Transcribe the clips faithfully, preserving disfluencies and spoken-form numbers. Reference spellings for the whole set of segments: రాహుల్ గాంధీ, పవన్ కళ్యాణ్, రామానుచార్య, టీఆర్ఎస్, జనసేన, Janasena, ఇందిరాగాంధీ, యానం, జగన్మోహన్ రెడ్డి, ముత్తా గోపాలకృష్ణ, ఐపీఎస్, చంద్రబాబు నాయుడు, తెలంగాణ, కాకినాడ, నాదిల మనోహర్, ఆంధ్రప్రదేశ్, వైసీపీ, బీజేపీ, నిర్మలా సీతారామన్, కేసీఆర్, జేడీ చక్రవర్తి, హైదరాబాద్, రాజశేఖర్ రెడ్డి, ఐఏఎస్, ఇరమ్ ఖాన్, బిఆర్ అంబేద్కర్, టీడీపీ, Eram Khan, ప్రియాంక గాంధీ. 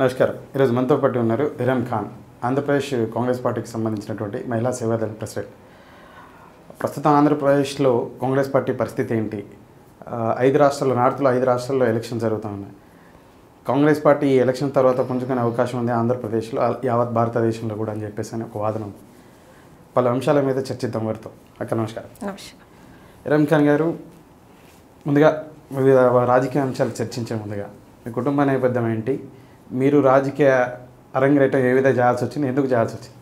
नमस्कार मन तो पट्टी एरम खान ఆంధ్రప్రదేశ్ कांग्रेस पार्टी की संबंधी महिला सेवादल प्रेसिडेंट प्रस्तुत ఆంధ్రప్రదేశ్ कांग्रेस पार्टी परिस्थिति ऐदु राष्ट्राल्लो नार्त् लो ऐदु राष्ट्राल्लो एलक्षन जरुगुतुन्नायि कांग्रेस पार्टी एलक्षन तर्वात पुंजुकुने अवकाशं उंदी ఆంధ్రప్రదేశ్ लो यावत् भारतदेशंलो कूडा अनि चेप्पेसि ओक वादन उंदी पल अंशाल मीद चर्चिद्दां वारितो अक्क नमस्कार नमस्कार एरम खान गारु मुंदुगा विविध राजकीय अंशालु चर्चिंचे मुंदुगा मी कुटुंब नेपथ्यं एंटि मीरु राजकीय అరంగరేట ఏ విధంగా జాల్స్ వచ్చింది ఎందుకు జాల్స్ వచ్చింది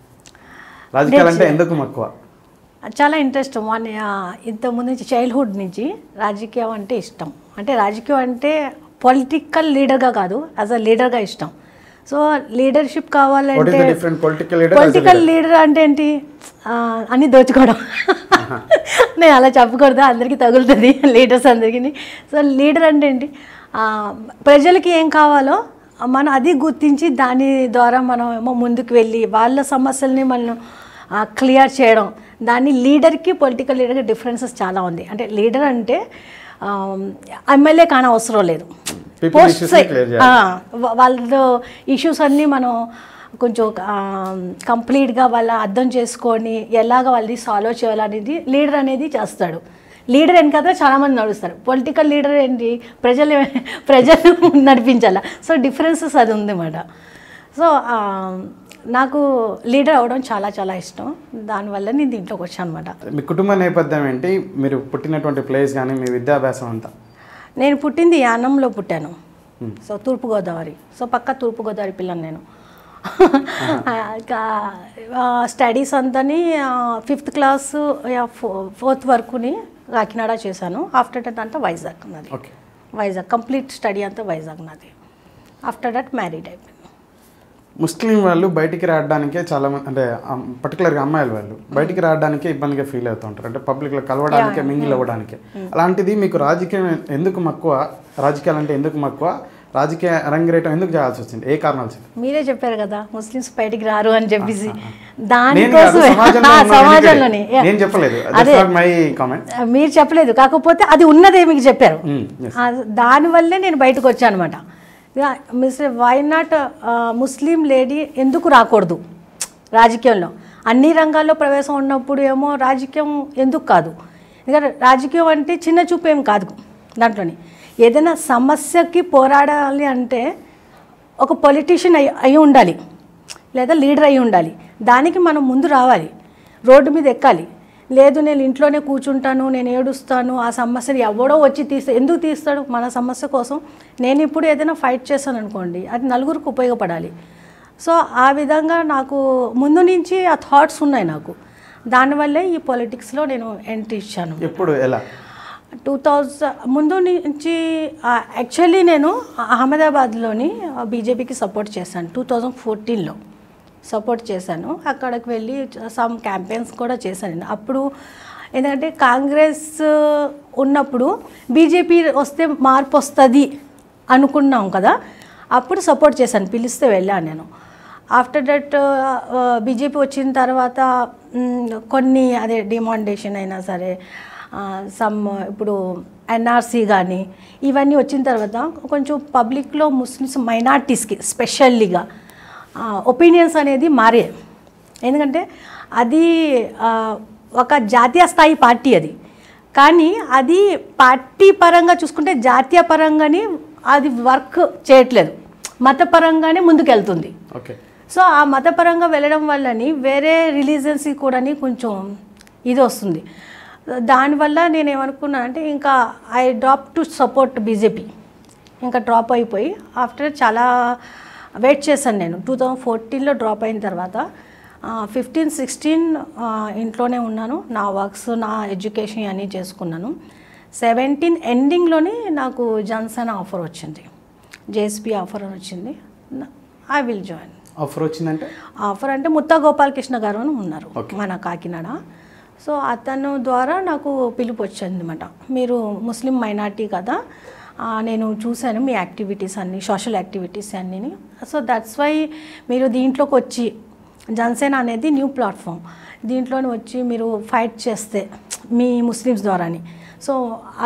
రాజకీయాలు అంటే ఎందుకు మక్కువ చాలా ఇంట్రెస్ట్ వన్ ఇంత ముందు నుంచి చైల్డ్ హుడ్ నుంచి రాజకీయం అంటే ఇష్టం అంటే రాజకీయం అంటే పొలిటికల్ లీడర్ గా కాదు as a లీడర్ గా ఇష్టం సో లీడర్‌షిప్ కావాలంటే what is the different political leader political leader అంటే ఏంటి అన్ని దోచుకోవడం నేను అలా చెప్పకూడదు అందరికీ తగులుతది లీడర్స్ అందరికీ సో లీడర్ అంటే ఏంటి ప్రజలకు ఏం కావాలో मन अदी गुर्तिंची दानी द्वारा मनमेमो मुंदुकु वेल्ली वाल्ल समस्यल्नि मनं क्लियर चेयडं दानी लीडर की पॉलिटिकल लीडर की डिफरेंसेस चाला उंदी अंटे लीडर अंटे एम्मेल्ये कान अवसरं लेदु वाल्ल इश्यूस अन्नी मनं కొంచెం కంప్లీట్ గా వాళ్ళ అర్థం చేసుకొని ఎలాగా వాళ్ళని సాల్వ్ చేయాలనేది లీడర్ అనేది చేస్తాడు లీడర్ ఎన్ కదా చాలా మంది నడుస్తారు పొలిటికల్ లీడర్ ఏంటి ప్రజలు ప్రజలు నడిపించాల సో డిఫరెన్సెస్ అది ఉంది మాట సో నాకు లీడర్ అవడం చాలా చాలా ఇష్టం దాని వల్ల నేను దీంట్లోకి వచ్చాను అన్నమాట మీ కుటుంబ నేపథ్యం ఏంటి మీరు పుట్టినటువంటి ప్లేస్ గాని మీ విద్యాభ్యాసం అంతా నేను పుట్టింది యానంలో పుట్టాను సో తూర్పు గోదావరి సో పక్క తూర్పు గోదావరి పిల్లని నేను स्टडीस अंतनी फिफ्थ क्लास या फोर्थ वरकूनी काकीनाडा चेसानु आफ्टर दैट अंत वैजाग् नादी वैजाग् कंप्लीट स्टडी अंत वैजाग् नादी आफ्टर दैट मैरिड अय्यानु मुस्लिम वाळ्ळु बयटिकि रावडानिके चाला अंटे पर्टिक्युलर गा अम्मायिल वाळ्ळु बयटिकि रावडानिके इब्बंदिगा फील अवुतुंटारु अंटे पब्लिक लो कलवडानिके मिंगिल अवडानिके अलांटिदी मीकु राजकीयं एंदुकु मक्कुव राजकीयालु अंटे एंदुकु मक्कुव राजकीय अरंगेट ए कारण कदा मुस्लिम बैठक रात अभी उदेपर दाने वाले बैठक वच्चा mister why not Muslim lady एंदुकु राकूडदु राजकीयंलो अन्नी रंगाल्लो प्रवेशं उन्नप्पुडु एमो राजकीयं एंदुकु कादु राजकीयं अंटे चिन्न चूपु एम कादु दांट्लोने ఏదైనా సమస్యకి పోరాడాలి అంటే ఒక పొలిటిషియన్ అయి ఉండాలి లేదా లీడర్ అయి ఉండాలి దానికి మనం ముందు రావాలి రోడ్డు మీద ఎక్కాలి లేదు నేను ఇంట్లోనే కూర్చుంటాను నేను ఏడుస్తాను ఆ సమస్యని ఎవడో వచ్చి తీస్తా ఎందుకు తీస్తాడు మన సమస్య కోసం నేను ఇప్పుడు ఏదైనా ఫైట్ చేశాను అనుకోండి అది నలుగురికి ఉపయోగపడాలి సో ఆ విధంగా నాకు ముందు నుంచి ఆ థాట్స్ ఉన్నాయి నాకు దానివల్లే ఈ పొలిటిక్స్ లో నేను ఎంట్రీ ఇచ్చాను ఎప్పుడు ఎలా टू थौज मुंदु नुंची एक्चुअली नेनु अहमदाबाद लोनी बीजेपी की सपोर्ट चेशानु टू थाउज़ेंड फ़ोर्टीन लो सपोर्ट चेशानु अक्कडकि वेल्ली सम कैंपेन्स कूडा चेशानु नेनु अप्पुडु एंदंटे कांग्रेस उन्नप्पुडु बीजेपी वस्ते मार्पु वस्तदी अनुकुन्नाम कदा अप्पुडु सपोर्ट चेशानु पिलिस्ते वेल्लानु नेनु आफ्टर दैट बीजेपी वच्चिन तर्वात कोन्नि अदे डिमांडेशन अयिना सरे सम इप्पुडु एनआरसी गानी इवन्नी वच्चिन तर्वात कोंचेम पब्लिक लो मुस्लिम्स मैनारिटीज़ की स्पेशली गा ओपिनियन्स अनेदी मारे एंदुकंटे अदी ओक जातीय स्थाई पार्टी अदी कानी अदी पार्टी परंगा चूसुकुंटे जातीय परंगाने अदी वर्क चेयट्लेदु मत परंगाने मुंदुकु वेल्तुंदी ओके सो आ मत परंगा वेल्लडं वल्लनी वेरे रिलीजियन्स की कूडानी कोंचेम इदि वस्तुंदी దాని వల్ల నేను ఏమనుకున్నా అంటే ఇంకా I drop to support బీజేపీ ఇంకా డ్రాప్ అయిపోయి ఆఫ్టర్ చాలా వెయిట్ చేశాను నేను టూ థౌజెండ్ ఫోర్టీన్ లో డ్రాప్ అయిన తర్వాత ఫిఫ్టీన్ సిక్స్టీన్ ఇంట్లోనే ఉన్నాను నా వర్క్స్ నా ఎడ్యుకేషన్ అన్ని చేసుకున్నాను సెవెంటీన్ ఎండింగ్ లోనే నాకు జనసేన ఆఫర్ వచ్చింది జేఎస్పీ ఆఫర్ వచ్చింది ఐ విల్ జాయిన్ ఆఫర్ వచ్చింది అంటే ఆఫర్ అంటే ముత్తా గోపాలకృష్ణ గారు ఉన్నారు మన కాకినాడ సో అతను ద్వారా నాకు పిలుపు వచ్చిందన్నమాట మీరు ముస్లిం మైనారిటీ కదా నేను చూసాను మీ యాక్టివిటీస్ అన్ని సోషల్ యాక్టివిటీస్ అన్నిని సో దట్స్ వై మీరు దీంట్లోకి వచ్చి జనసేన అనేది న్యూ ప్లాట్‌ఫామ్ దీంట్లోనే వచ్చి మీరు ఫైట్ చేస్తే మీ ముస్లిమ్స్ ద్వారాని సో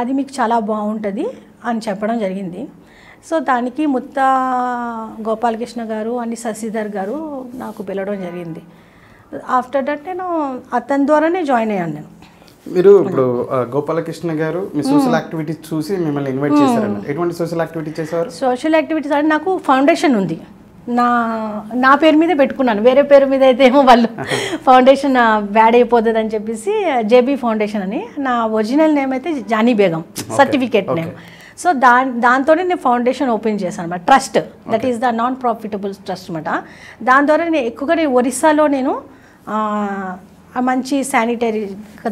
అది మీకు చాలా బాగుంటది అని చెప్పడం జరిగింది सो दानिकी मुत्ता गोपालकृष्ण गारू अंड शशिधर गारू नाकु पिलवडं जरिगिंदी आफ्टर दट नेनु अतन द्वाराने जॉइन अय्यानु మీరు ఇప్పుడు గోపాలకృష్ణ గారు మీ సోషల్ యాక్టివిటీస్ చూసి మిమ్మల్ని ఇన్వైట్ చేశారు అన్న ఎటువంటి సోషల్ యాక్టివిటీ చేశారు సోషల్ యాక్టివిటీస్ అంటే నాకు ఫౌండేషన్ ఉంది నా నా పేరు మీద పెట్టుకున్నాను వేరే పేరు మీద అయితే ఏమో వాళ్ళు ఫౌండేషన్ బ్యాడ్ అయిపోతది అని చెప్పేసి జేబీ ఫౌండేషన్ అని నా ఒరిజినల్ నేమ్ అయితే Jani Begum certificate name so దా దాంతోనే నేను ఫౌండేషన్ ఓపెన్ చేశాను అన్నమాట trust that is the non profitable trust అన్నమాట దాని ద్వారా నేను ఎక్కువగా ఒరిస్సాలో నేను మంచి శానిటరీ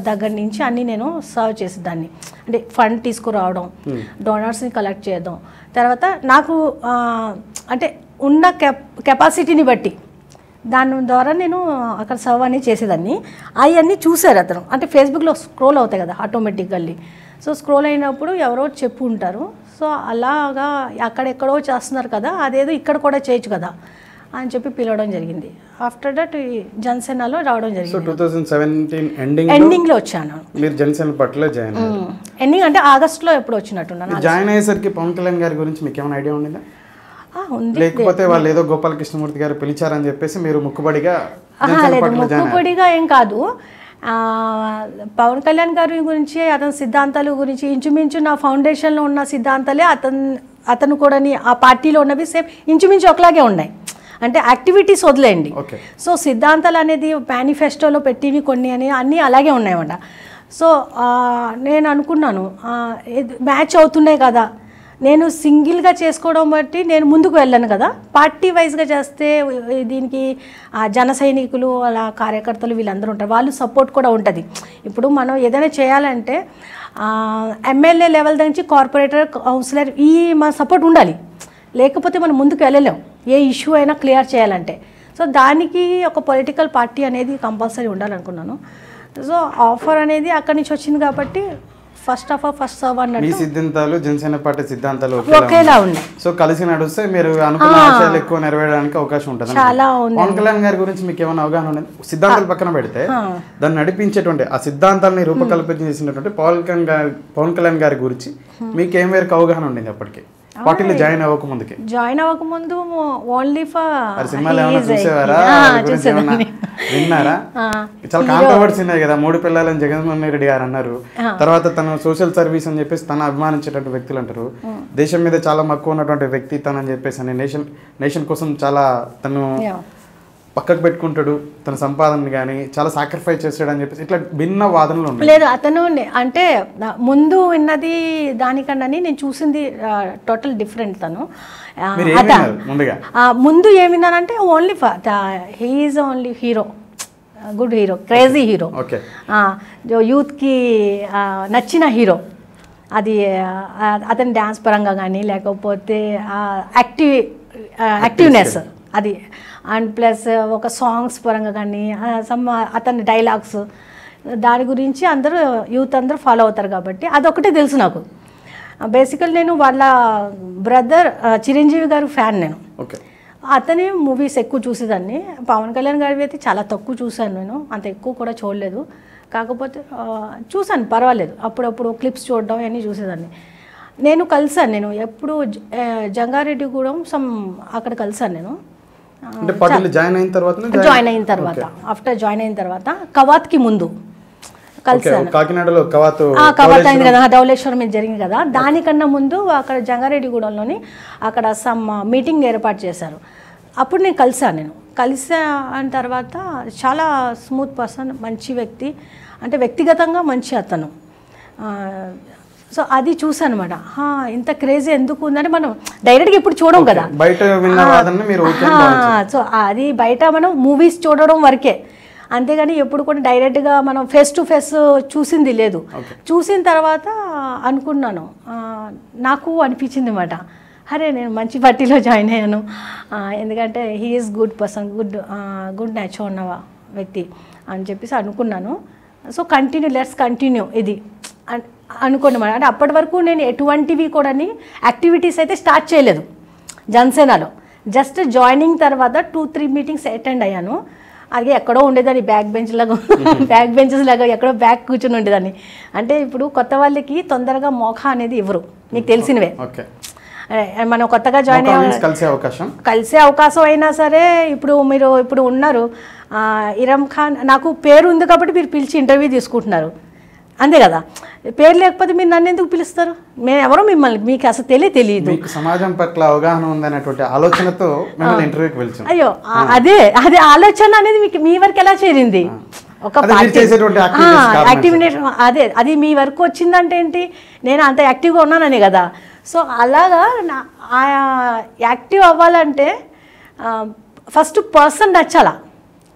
దగ్గర నుంచి అన్ని నేను సర్వ్ చేసేదాన్ని అంటే ఫండ్ తీసుకురావడం డోనర్స్ ని కలెక్ట్ చేయడం తర్వాత నాకు అంటే ఉన్న కెపాసిటీని బట్టి దాని ద్వారా నేను అక్కడ సర్వ్ అని చేసేదాన్ని అవన్నీ చూశారు అతను అంటే ఫేస్బుక్లో స్క్రోల్ అవుతాయి కదా ఆటోమేటిక్గాలి సో స్క్రోల్ అయినప్పుడు ఎవరో చెప్పు ఉంటారు సో అలాగా అక్కడెక్కడో చేస్తున్నారు కదా అదేదో ఇక్కడ కూడా చేయొచ్చు కదా అని చెప్పి పిలవడం జరిగింది ఆఫ్టర్ దట్ జనసేనలో రావడం జరిగింది సో రెండు వేల పదిహెడు ఎండింగ్ ఎండింగ్ లో వచ్చాను మీరు జనసేన పట్ల జాయిన్ అయ్యారు ఎండింగ్ అంటే ఆగస్ట్ లో ఎప్పుడు వచ్చినట్టున్నాను జాయిన్ అయ్యేసరికి పవన్ కళ్యాణ్ గారి గురించి మీకు ఏమైనా ఐడియా ఉండిందా ఆ ఉంది లేకపోతే వాళ్ళు ఏదో గోపాలకృష్ణమూర్తి గారు పిలిచారని చెప్పేసి మీరు ముక్కుబడిగా జనసేన పట్ల జాయిన్ ముక్కుబడిగా ఏం కాదు పవన్ కళ్యాణ్ గారి గురించి అతని సిద్ధాంతాల గురించి ఇంచుమించు నా ఫౌండేషన్ లో ఉన్న సిద్ధాంతాలే అతను అతను కూడాని ఆ పార్టీలో ఉన్నవి సేమ్ ఇంచుమించు ఒకలాగే ఉన్నాయి అంటే యాక్టివిటీస్ వదిలేండి సో సిద్ధాంతాలు అనేది మేనిఫెస్టోలో పెట్టివి కొన్ని అని అన్నీ అలాగే ఉన్నాయన్నమాట సో నేను అనుకున్నాను మ్యాచ్ అవుతున్నాయి కదా నేను సింగిల్గా చేసుకోవడం బట్టి నేను ముందుకు వెళ్ళాను కదా పార్టీ వైజ్గా చేస్తే దీనికి జన సైనికులు అలా కార్యకర్తలు వీళ్ళందరూ ఉంటారు వాళ్ళు సపోర్ట్ కూడా ఉంటుంది ఇప్పుడు మనం ఏదైనా చేయాలంటే ఎమ్మెల్యే లెవెల్ నుంచి కార్పొరేటర్ కౌన్సిలర్ ఈ మన సపోర్ట్ ఉండాలి లేకపోతే మనం ముందుకు వెళ్ళలేము ఏ ఇష్యూ అయినా క్లియర్ చేయాలంటే సో దానికి ఒక పొలిటికల్ పార్టీ అనేది కంపల్సరీ ఉండాలనుకున్నాను సో ఆఫర్ అనేది అక్కడి నుంచి వచ్చింది కాబట్టి first of all first serve అన్నట్టు మీ సిద్ధాంతాలు జనసేన పార్టీ సిద్ధాంతాలు ఒకేలా ఉన్నాయి సో కలిసి నడుస్తే మీరు అనుకున్న ఆశయాలు ఎక్కువ నెరవేరడానికి అవకాశం ఉంటుంది చాలా ఉంది పవన్ కళ్యాణ్ గారి గురించి మీకు ఏమైనా అవగాహన ఉంది సిద్ధాంతాల పక్కన పెడితే దాన్ని నడిపించేటువంటి ఆ సిద్ధాంతాలను రూపకల్పన చేసినటువంటి పవన్ కళ్యాణ్ గారి పవన్ కళ్యాణ్ గారి గురించి మీకు ఏం వేరే అవగాహన ఉండింది అప్పటికి పార్టీలో జాయిన్ అవ్వకముందుకే జాయిన్ అవ్వకముందు ఓన్లీ ఫర్ సినిమాలు ఏమైనా చూసేవారా విన్నారా చాలా కాంట్రవర్సీ ఉన్నాయి కదా మూడు పిల్లలని జగన్మోహన్ రెడ్డి గారు అన్నారు తర్వాత తను సోషల్ సర్వీస్ అని చెప్పేసి తను అభిమానించేటువంటి వ్యక్తులు అంటారు దేశం మీద చాలా మక్కువ ఉన్నటువంటి వ్యక్తి తనని చెప్పేసి నేషన్ నేషన్ కోసం చాలా తను పక్కకు పెట్టుకుంటాడు తన సంపాదన కానీ చాలా సాక్రిఫైస్ చేస్తాడు అని చెప్పేసి ఇట్లా భిన్న వాదనలు ఉన్నాయి లేదు అతను అంటే ముందు విన్నది దానికన్నా నేను చూసింది టోటల్ డిఫరెంట్ తను ముందు ఏమి విన్నానంటే only he is only hero good hero crazy hero యూత్కి నచ్చిన హీరో అది అతని డ్యాన్స్ పరంగా కానీ లేకపోతే యాక్టివ్ యాక్టివ్నెస్ అది అండ్ ప్లస్ ఒక సాంగ్స్ పరంగా కానీ సమ్ అతని డైలాగ్స్ దాని గురించి అందరూ యూత్ అందరూ ఫాలో అవుతారు కాబట్టి అదొకటే తెలుసు నాకు బేసికల్ నేను వాళ్ళ బ్రదర్ చిరంజీవి గారు ఫ్యాన్ నేను అతని మూవీస్ ఎక్కువ చూసేదాన్ని పవన్ కళ్యాణ్ గారివి అయితే చాలా తక్కువ చూశాను నేను అంత ఎక్కువ కూడా చూడలేదు కాకపోతే చూశాను పర్వాలేదు అప్పుడప్పుడు క్లిప్స్ చూడడం అన్నీ చూసేదాన్ని నేను కలిసాను నేను ఎప్పుడు జంగారెడ్డిగూడెం సమ్ అక్కడ కలిసాను నేను అంటే పార్టీలో జాయిన్ అయిన తర్వాత జాయిన్ అయిన తర్వాత ఆఫ్టర్ జాయిన్ అయిన తర్వాత కవాత్ కి ముందు కలిసాను కాకినాడలో కవాత్ ఆ కవాత్ అయింది కదా ధవలేశ్వరం మీద జరిగింది కదా దానికన్నా ముందు అక్కడ జంగారెడ్డిగూడెంలోని అక్కడ సమ్ మీటింగ్ ఏర్పాటు చేశారు అప్పుడు నేను కలిసాను నేను కలిసా అన్న తర్వాత చాలా స్మూత్ పర్సన్ మంచి వ్యక్తి అంటే వ్యక్తిగతంగా మంచి అతను సో అది చూసాను అనమాట ఇంత క్రేజీ ఎందుకు ఉందని మనం డైరెక్ట్గా ఇప్పుడు చూడం కదా సో అది బయట మనం మూవీస్ చూడడం వరకే అంతేగాని ఎప్పుడు కూడా డైరెక్ట్గా మనం ఫేస్ టు ఫేస్ చూసింది లేదు చూసిన తర్వాత అనుకున్నాను నాకు అనిపించింది అనమాట అరే నేను మంచి పార్టీలో జాయిన్ అయ్యాను ఎందుకంటే he is good person good good nature ఉన్న వ్యక్తి అని చెప్పేసి అనుకున్నాను సో కంటిన్యూ లెట్స్ కంటిన్యూ ఇది అనుకోండి మేడం అంటే అప్పటి వరకు నేను ఎటువంటివి కూడా యాక్టివిటీస్ అయితే స్టార్ట్ చేయలేదు జనసేనలో జస్ట్ జాయినింగ్ తర్వాత టూ త్రీ మీటింగ్స్ అటెండ్ అయ్యాను అలాగే ఎక్కడో ఉండేదాన్ని బ్యాక్ బెంచ్ లాగా బ్యాక్ బెంచెస్ లాగా ఎక్కడో బ్యాక్ కూర్చొని ఉండేదాన్ని అంటే ఇప్పుడు కొత్త వాళ్ళకి తొందరగా మోఖ అనేది ఇవ్వరు నీకు తెలిసినవే మనం కొత్తగా జాయిన్ అయ్యాం కలిసే అవకాశం కలిసే అవకాశం అయినా సరే ఇప్పుడు మీరు ఇప్పుడు ఉన్నారు ఇరమ్ ఖాన్ నాకు పేరు ఉంది కాబట్టి మీరు పిలిచి ఇంటర్వ్యూ తీసుకుంటున్నారు అంతే కదా పేరు లేకపోతే మీరు నన్ను ఎందుకు పిలుస్తారు నేను ఎవరో మిమ్మల్ని మీకు అసలు తెలియ తెలియదు మీకు సమాజం పట్ల అవగాహన ఉందనేటువంటి ఆలోచనతో మిమ్మల్ని ఇంటర్వ్యూకి పిలిచాం అయ్యో అదే అదే ఆలోచన అనేది మీకు మీ వరకు ఎలా చేరింది ఒక పార్టీ యాక్టివేషన్ అదే అది మీ వరకు వచ్చిందంటే ఏంటి నేను అంత యాక్టివ్గా ఉన్నాననే కదా సో అలాగా యాక్టివ్ అవ్వాలంటే ఫస్ట్ పర్సన్ నచ్చాలా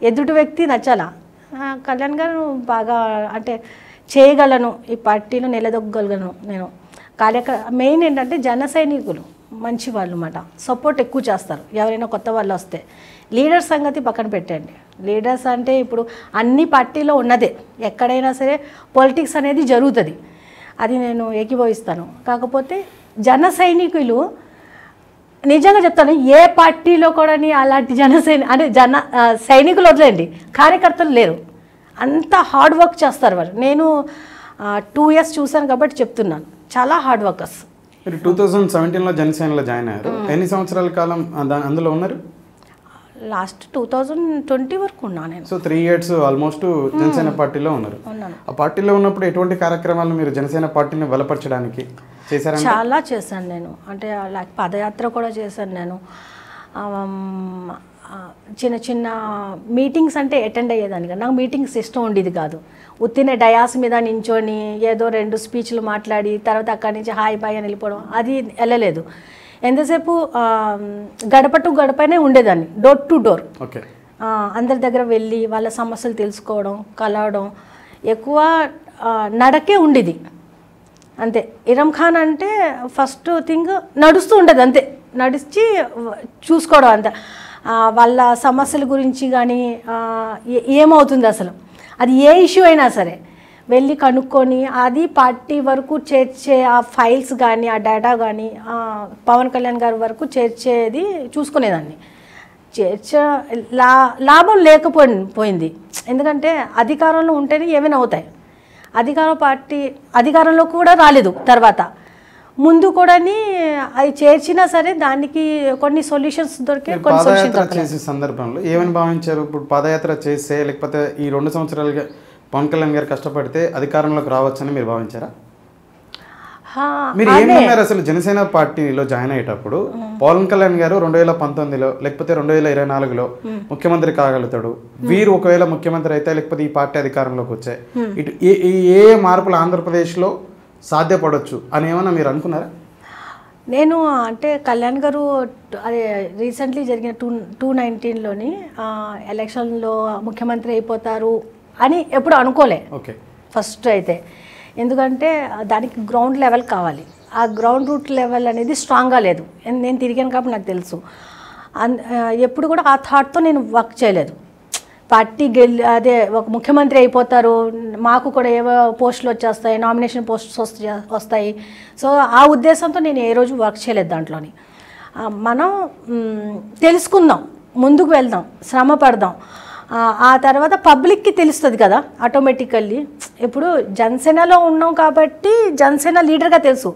ఎదుటి వ్యక్తి నచ్చాలా కళ్యాణ్ గారు బాగా అంటే చేయగలను ఈ పార్టీలో నిలదొక్కగలను నేను కార్యక మెయిన్ ఏంటంటే జన సైనికులు మంచి వాళ్ళు అన్నమాట సపోర్ట్ ఎక్కువ చేస్తారు ఎవరైనా కొత్త వాళ్ళు వస్తే లీడర్ సంగతి పక్కన పెట్టండి లీడర్స్ అంటే ఇప్పుడు అన్ని పార్టీలో ఉన్నదే ఎక్కడైనా సరే పొలిటిక్స్ అనేది జరుగుతుంది అది నేను ఏకీభవిస్తాను కాకపోతే జన సైనికులు నిజంగా చెప్తాను ఏ పార్టీలో కూడా అలాంటి జన సైని అంటే జన సైనికులు వదిలేండి కార్యకర్తలు లేరు అంత హార్డ్ వర్క్ చేస్తారు వారు నేను టూ ఇయర్స్ చూశాను కాబట్టి చెప్తున్నాను చాలా హార్డ్ వర్కర్స్ మీరు టూ థౌజండ్ సెవెంటీన్లో జనసేనలో జాయిన్ అయ్యారు ఎన్ని సంవత్సరాల కాలం అందులో ఉన్నారు లాస్ట్ టూ థౌజండ్ ట్వంటీ వరకు ఉన్నాను నేను so three years almost జనసేన party ఉన్నారు ఆ పార్టీలో ఉన్నప్పుడు ఎటువంటి కార్యక్రమాలు మీరు జనసేన పార్టీని బలపరచడానికి చేశారు చాలా చేశాను నేను అంటే లైక్ పాదయాత్ర కూడా చేశాను నేను చిన్న చిన్న మీటింగ్స్ అంటే అటెండ్ అయ్యేదాన్ని కదా నాకు మీటింగ్స్ ఇష్టం ఉండేది కాదు ఉత్తినే డయాస్ మీద నించొని ఏదో రెండు స్పీచ్లు మాట్లాడి తర్వాత అక్కడి నుంచి హాయ్ బాయ్ అని వెళ్ళిపోవడం అది వెళ్ళలేదు ఎంతసేపు గడప టు గడపనే ఉండేదాన్ని డోర్ టు డోర్ అందరి దగ్గర వెళ్ళి వాళ్ళ సమస్యలు తెలుసుకోవడం కలవడం ఎక్కువ నడకే ఉండేది అంతే ఇరమ్ ఖాన్ అంటే ఫస్ట్ థింగ్ నడుస్తూ ఉండదు అంతే నడిచి చూసుకోవడం అంతే వాళ్ళ సమస్యల గురించి కానీ ఏమవుతుంది అసలు అది ఏ ఇష్యూ అయినా సరే వెళ్ళి కనుక్కొని అది పార్టీ వరకు చేర్చే ఆ ఫైల్స్ కానీ ఆ డేటా కానీ పవన్ కళ్యాణ్ గారి వరకు చేర్చేది చూసుకునేదాన్ని చేర్చ లా లాభం లేకపోయి పోయింది ఎందుకంటే అధికారంలో ఉంటేనే ఏమైనా అవుతాయి అధికార పార్టీ అధికారంలో కూడా రాలేదు తర్వాత ముందు కూడా అవి చేర్చినా సరే దానికి కొన్ని సొల్యూషన్స్ దొరికే కొన్ని సొల్యూషన్స్ చేసే సందర్భంలో ఏమని భావించారు ఇప్పుడు పాదయాత్ర చేసే లేకపోతే ఈ రెండు సంవత్సరాలుగా పవన్ కళ్యాణ్ గారు కష్టపడితే అధికారంలోకి రావచ్చని మీరు భావించారా మీరు ఏమన్నారు అసలు జనసేన పార్టీలో జాయిన్ అయ్యేటప్పుడు పవన్ కళ్యాణ్ గారు రెండు వేల పంతొమ్మిదిలో లేకపోతే రెండు వేల ఇరవై నాలుగులో ముఖ్యమంత్రి కాగలుగుతాడు వీరు ఒకవేళ ముఖ్యమంత్రి అయితే లేకపోతే ఈ పార్టీ అధికారంలోకి వచ్చే ఇటు ఏ మార్పులు ఆంధ్రప్రదేశ్లో సాధ్యపడవచ్చు అని ఏమన్నా మీరు అనుకున్నారా నేను అంటే కళ్యాణ్ గారు అదే రీసెంట్లీ జరిగిన టూ టూ నైన్టీన్లోని ఎలక్షన్లో ముఖ్యమంత్రి అయిపోతారు అని ఎప్పుడు అనుకోలే ఓకే ఫస్ట్ అయితే ఎందుకంటే దానికి గ్రౌండ్ లెవెల్ కావాలి ఆ గ్రౌండ్ రూట్ లెవెల్ అనేది స్ట్రాంగ్గా లేదు నేను తిరిగాను కాబట్టి నాకు తెలుసు ఎప్పుడు కూడా ఆ థాట్తో నేను వర్క్ చేయలేదు పార్టీ గెలి అదే ఒక ముఖ్యమంత్రి అయిపోతారు మాకు కూడా ఏవో పోస్టులు వచ్చేస్తాయి నామినేషన్ పోస్టులు వస్తాయి సో ఆ ఉద్దేశంతో నేను ఏ రోజు వర్క్ చేయలేదు దాంట్లోని మనం తెలుసుకుందాం ముందుకు వెళ్దాం శ్రమ పడదాం ఆ తర్వాత పబ్లిక్కి తెలుస్తుంది కదా ఆటోమేటికల్లీ ఇప్పుడు జనసేనలో ఉన్నాం కాబట్టి జనసేన లీడర్గా తెలుసు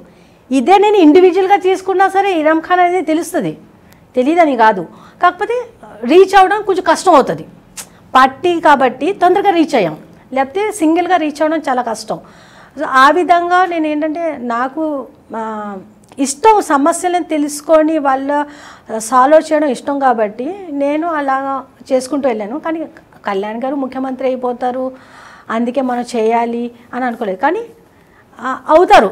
ఇదే నేను ఇండివిజువల్గా తీసుకున్నా సరే ఇరమ్ ఖాన్ అనేది తెలుస్తుంది తెలియదని కాదు కాకపోతే రీచ్ అవ్వడం కొంచెం కష్టం అవుతుంది పార్టీ కాబట్టి తొందరగా రీచ్ అయ్యాం లేకపోతే సింగిల్గా రీచ్ అవ్వడం చాలా కష్టం ఆ విధంగా నేను ఏంటంటే నాకు ఇష్టం సమస్యలను తెలుసుకొని వాళ్ళ సాల్వ్ చేయడం ఇష్టం కాబట్టి నేను అలా చేసుకుంటూ వెళ్ళాను కానీ కళ్యాణ్ గారు ముఖ్యమంత్రి అయిపోతారు అందుకే మనం చేయాలి అని అనుకోలేదు కానీ అవుతారు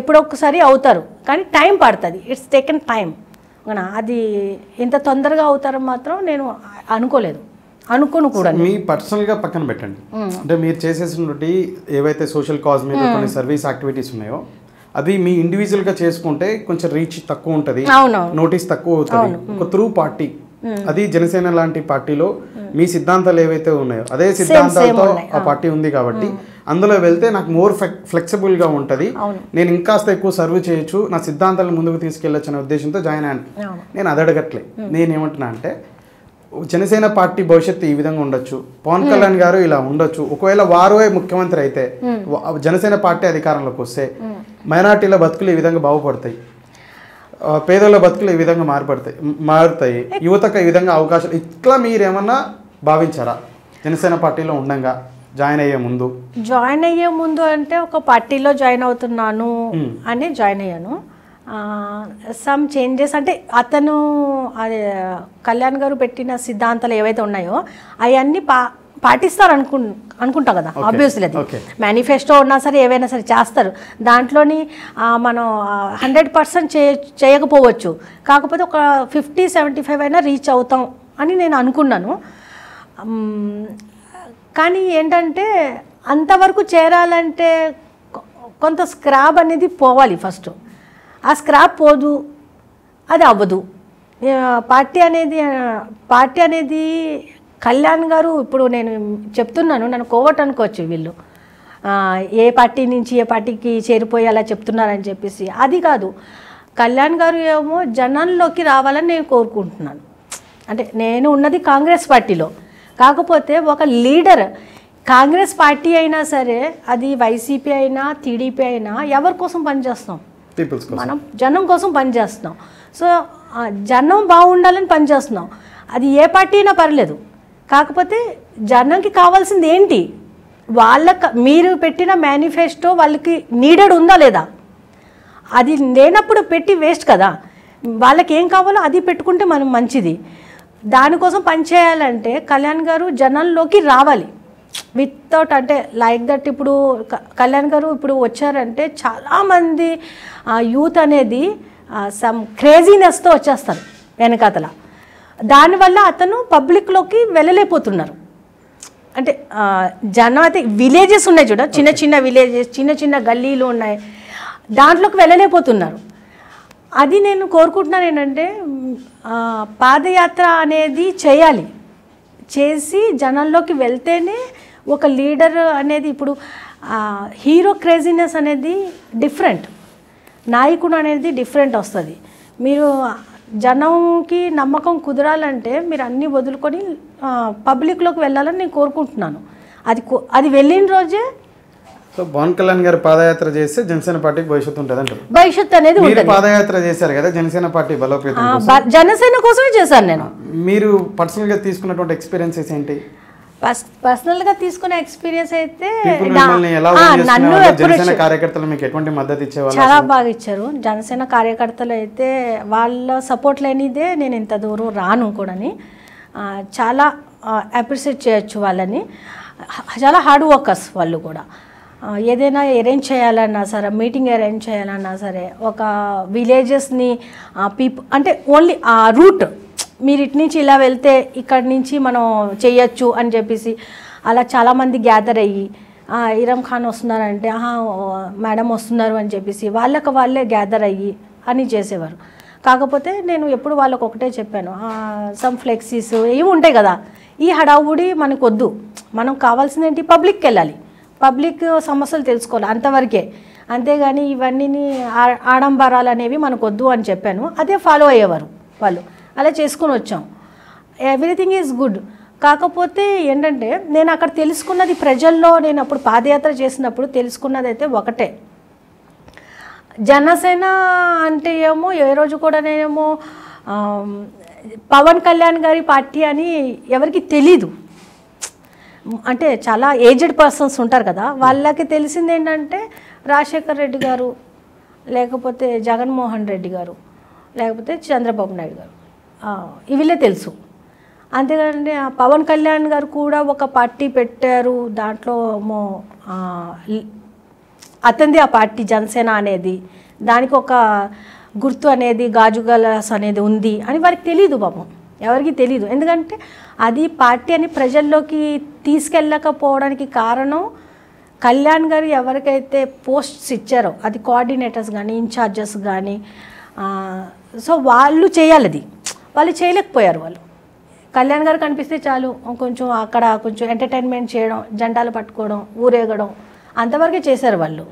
ఎప్పుడొక్కసారి అవుతారు కానీ టైం పడుతుంది ఇట్స్ టేకెన్ టైం అది ఇంత తొందరగా అవుతారో మాత్రం నేను అనుకోలేదు అనుకోను కూడా మీ పర్సనల్గా పక్కన పెట్టండి అంటే మీరు చేసేటువంటి ఏవైతే సోషల్ కాజ్ మీద కొన్ని సర్వీస్ యాక్టివిటీస్ ఉన్నాయో అది మీ ఇండివిజువల్గా చేసుకుంటే కొంచెం రీచ్ తక్కువ ఉంటుంది నోటీస్ తక్కువ అవుతుంది ఒక త్రూ పార్టీ అది జనసేన లాంటి పార్టీలో మీ సిద్ధాంతాలు ఏవైతే ఉన్నాయో అదే సిద్ధాంతాలతో ఆ పార్టీ ఉంది కాబట్టి అందులో వెళ్తే నాకు మోర్ ఫ్లెక్సిబుల్గా ఉంటుంది నేను ఇంకాస్త ఎక్కువ సర్వ్ చేయొచ్చు నా సిద్ధాంతాలను ముందుకు తీసుకెళ్ళొచ్చు అనే ఉద్దేశంతో జాయిన్ అయ్యాను నేను అది అడగట్లే నేనేమంటున్నా అంటే జనసేన పార్టీ భవిష్యత్తు ఈ విధంగా ఉండొచ్చు పవన్ కళ్యాణ్ గారు ఇలా ఉండొచ్చు ఒకవేళ వారు ముఖ్యమంత్రి అయితే జనసేన పార్టీ అధికారంలోకి వస్తే మైనార్టీల బతుకులు ఈ విధంగా బాగుపడతాయి పేదల బతుకులు ఈ విధంగా మార్పడతాయి మారుతాయి యువతకు ఈ విధంగా అవకాశాలు ఇట్లా మీరు ఏమన్నా భావించారా జనసేన పార్టీలో ఉండగా జాయిన్ అయ్యే ముందు జాయిన్ అయ్యే ముందు అంటే ఒక పార్టీలో జాయిన్ అవుతున్నాను అని జాయిన్ అయ్యాను సమ్ చేంజెస్ అంటే అతను కళ్యాణ్ గారు పెట్టిన సిద్ధాంతాలు ఏవైతే ఉన్నాయో అవన్నీ పాటిస్తారు అనుకు అనుకుంటా కదా ఆబ్వియస్లీ అది మేనిఫెస్టో ఉన్నా సరే ఏవైనా సరే చేస్తారు దాంట్లోని మనం హండ్రెడ్ పర్సెంట్ చే చేయకపోవచ్చు కాకపోతే ఒక ఫిఫ్టీ సెవెంటీ ఫైవ్ అయినా రీచ్ అవుతాం అని నేను అనుకున్నాను కానీ ఏంటంటే అంతవరకు చేరాలంటే కొంత స్క్రాబ్ అనేది పోవాలి ఫస్ట్ ఆ స్క్రాబ్ పోదు అది అవ్వదు పార్టీ అనేది పార్టీ అనేది కళ్యాణ్ గారు ఇప్పుడు నేను చెప్తున్నాను నన్ను కోవట్ అనుకోవచ్చు వీళ్ళు ఏ పార్టీ నుంచి ఏ పార్టీకి చేరిపోయి అలా చెప్తున్నారని చెప్పేసి అది కాదు కళ్యాణ్ గారు ఏమో జనంలోకి రావాలని నేను కోరుకుంటున్నాను అంటే నేను ఉన్నది కాంగ్రెస్ పార్టీలో కాకపోతే ఒక లీడర్ కాంగ్రెస్ పార్టీ అయినా సరే అది వైసీపీ అయినా టీడీపీ అయినా ఎవరి కోసం పనిచేస్తాం మనం జనం కోసం పనిచేస్తున్నాం సో జనం బాగుండాలని పనిచేస్తున్నాం అది ఏ పార్టీ అయినా పర్లేదు కాకపోతే జనంకి కావాల్సింది ఏంటి వాళ్ళకి మీరు పెట్టిన మేనిఫెస్టో వాళ్ళకి నీడెడ్ ఉందా లేదా అది లేనప్పుడు పెట్టి వేస్ట్ కదా వాళ్ళకి ఏం కావాలో అది పెట్టుకుంటే మనం మంచిది దానికోసం పనిచేయాలంటే కళ్యాణ్ గారు జనంలోకి రావాలి వితౌట్ అంటే లైక్ దట్ ఇప్పుడు కళ్యాణ్ గారు ఇప్పుడు వచ్చారంటే చాలామంది యూత్ అనేది సమ్ క్రేజీనెస్తో వచ్చేస్తారు వెనకాతల దానివల్ల అతను పబ్లిక్లోకి వెళ్ళలేకపోతున్నారు అంటే జనం అయితే విలేజెస్ ఉన్నాయి చూడ చిన్న చిన్న విలేజెస్ చిన్న చిన్న గల్లీలు ఉన్నాయి దాంట్లోకి వెళ్ళలేకపోతున్నారు అది నేను కోరుకుంటున్నాను ఏంటంటే పాదయాత్ర అనేది చేయాలి చేసి జనంలోకి వెళ్తేనే ఒక లీడర్ అనేది ఇప్పుడు హీరో క్రేజీనెస్ అనేది డిఫరెంట్ నాయకుడు అనేది డిఫరెంట్ వస్తుంది మీరు జనంకి నమ్మకం కుదరాలంటే మీరు అన్నీ వదులుకొని పబ్లిక్లోకి వెళ్ళాలని నేను కోరుకుంటున్నాను అది అది వెళ్ళిన రోజే సో పవన్ కళ్యాణ్ గారు పాదయాత్ర చేస్తే జనసేన పార్టీకి భవిష్యత్తు ఉంటుంది అంటారు భవిష్యత్తు అనేది ఉంటుంది పాదయాత్ర చేశారు కదా జనసేన పార్టీ బలోపేతం జనసేన కోసమే చేశాను నేను మీరు పర్సనల్గా తీసుకున్నటువంటి ఎక్స్పీరియన్సెస్ ఏంటి పర్సనల్గా తీసుకునే ఎక్స్పీరియన్స్ అయితే నన్ను జనసేన కార్యకర్తలు మీకు ఎటువంటి మద్దతు ఇచ్చేవాళ్ళు చాలా బాగా ఇచ్చారు జనసేన కార్యకర్తలు అయితే వాళ్ళ సపోర్ట్ లేనిదే నేను ఇంత దూరం రాను కూడాని చాలా అప్రిషియేట్ చేయొచ్చు వాళ్ళని చాలా హార్డ్ వర్కర్స్ వాళ్ళు కూడా ఏదైనా అరేంజ్ చేయాలన్నా సరే మీటింగ్ అరేంజ్ చేయాలన్నా సరే ఒక విలేజెస్ని పీపుల్ అంటే ఓన్లీ ఆ రూట్ మీరు ఇటు నుంచి ఇలా వెళ్తే ఇక్కడి నుంచి మనం చేయొచ్చు అని చెప్పేసి అలా చాలామంది గ్యాదర్ అయ్యి ఇరమ్ ఖాన్ వస్తున్నారంటే మేడం వస్తున్నారు అని చెప్పేసి వాళ్ళకి వాళ్ళే గ్యాదర్ అయ్యి అని చేసేవారు కాకపోతే నేను ఎప్పుడు వాళ్ళకు ఒకటే చెప్పాను సమ్ ఫ్లెక్సీస్ ఇవి ఉంటాయి కదా ఈ హడావుడి మనకు వద్దు మనం కావాల్సింది ఏంటి పబ్లిక్కి వెళ్ళాలి పబ్లిక్ సమస్యలు తెలుసుకోవాలి అంతవరకే అంతేగాని ఇవన్నీ ఆడంబరాలు అనేవి మనకు వద్దు అని చెప్పాను అదే ఫాలో అయ్యేవారు వాళ్ళు అలా చేసుకుని వచ్చాం ఎవ్రీథింగ్ ఈజ్ గుడ్ కాకపోతే ఏంటంటే నేను అక్కడ తెలుసుకున్నది ప్రజల్లో నేను అప్పుడు పాదయాత్ర చేసినప్పుడు తెలుసుకున్నది అయితే ఒకటే జనసేన అంటే ఏమో ఏ రోజు కూడా నేనేమో పవన్ కళ్యాణ్ గారి పార్టీ అని ఎవరికి తెలీదు అంటే చాలా ఏజ్డ్ పర్సన్స్ ఉంటారు కదా వాళ్ళకి తెలిసింది ఏంటంటే రాజశేఖర్ రెడ్డి గారు లేకపోతే జగన్మోహన్ రెడ్డి గారు లేకపోతే చంద్రబాబు నాయుడు గారు ఇవిలే తెలుసు అంతేకాదండి పవన్ కళ్యాణ్ గారు కూడా ఒక పార్టీ పెట్టారు దాంట్లో అతనిది ఆ పార్టీ జనసేన అనేది దానికి ఒక గుర్తు అనేది గాజుగలాస్ అనేది ఉంది అని వారికి తెలియదు పాపం ఎవరికి తెలియదు ఎందుకంటే అది పార్టీ అని ప్రజల్లోకి తీసుకెళ్ళకపోవడానికి కారణం కళ్యాణ్ గారు ఎవరికైతే పోస్ట్స్ ఇచ్చారో అది కోఆర్డినేటర్స్ కానీ ఇన్ఛార్జెస్ కానీ సో వాళ్ళు చేయాలి అది వాళ్ళు చేయలేకపోయారు వాళ్ళు కళ్యాణ్ గారు కనిపిస్తే చాలు కొంచెం అక్కడ కొంచెం ఎంటర్టైన్మెంట్ చేయడం జెండాలు పట్టుకోవడం ఊరేగడం అంతవరకే చేశారు వాళ్ళు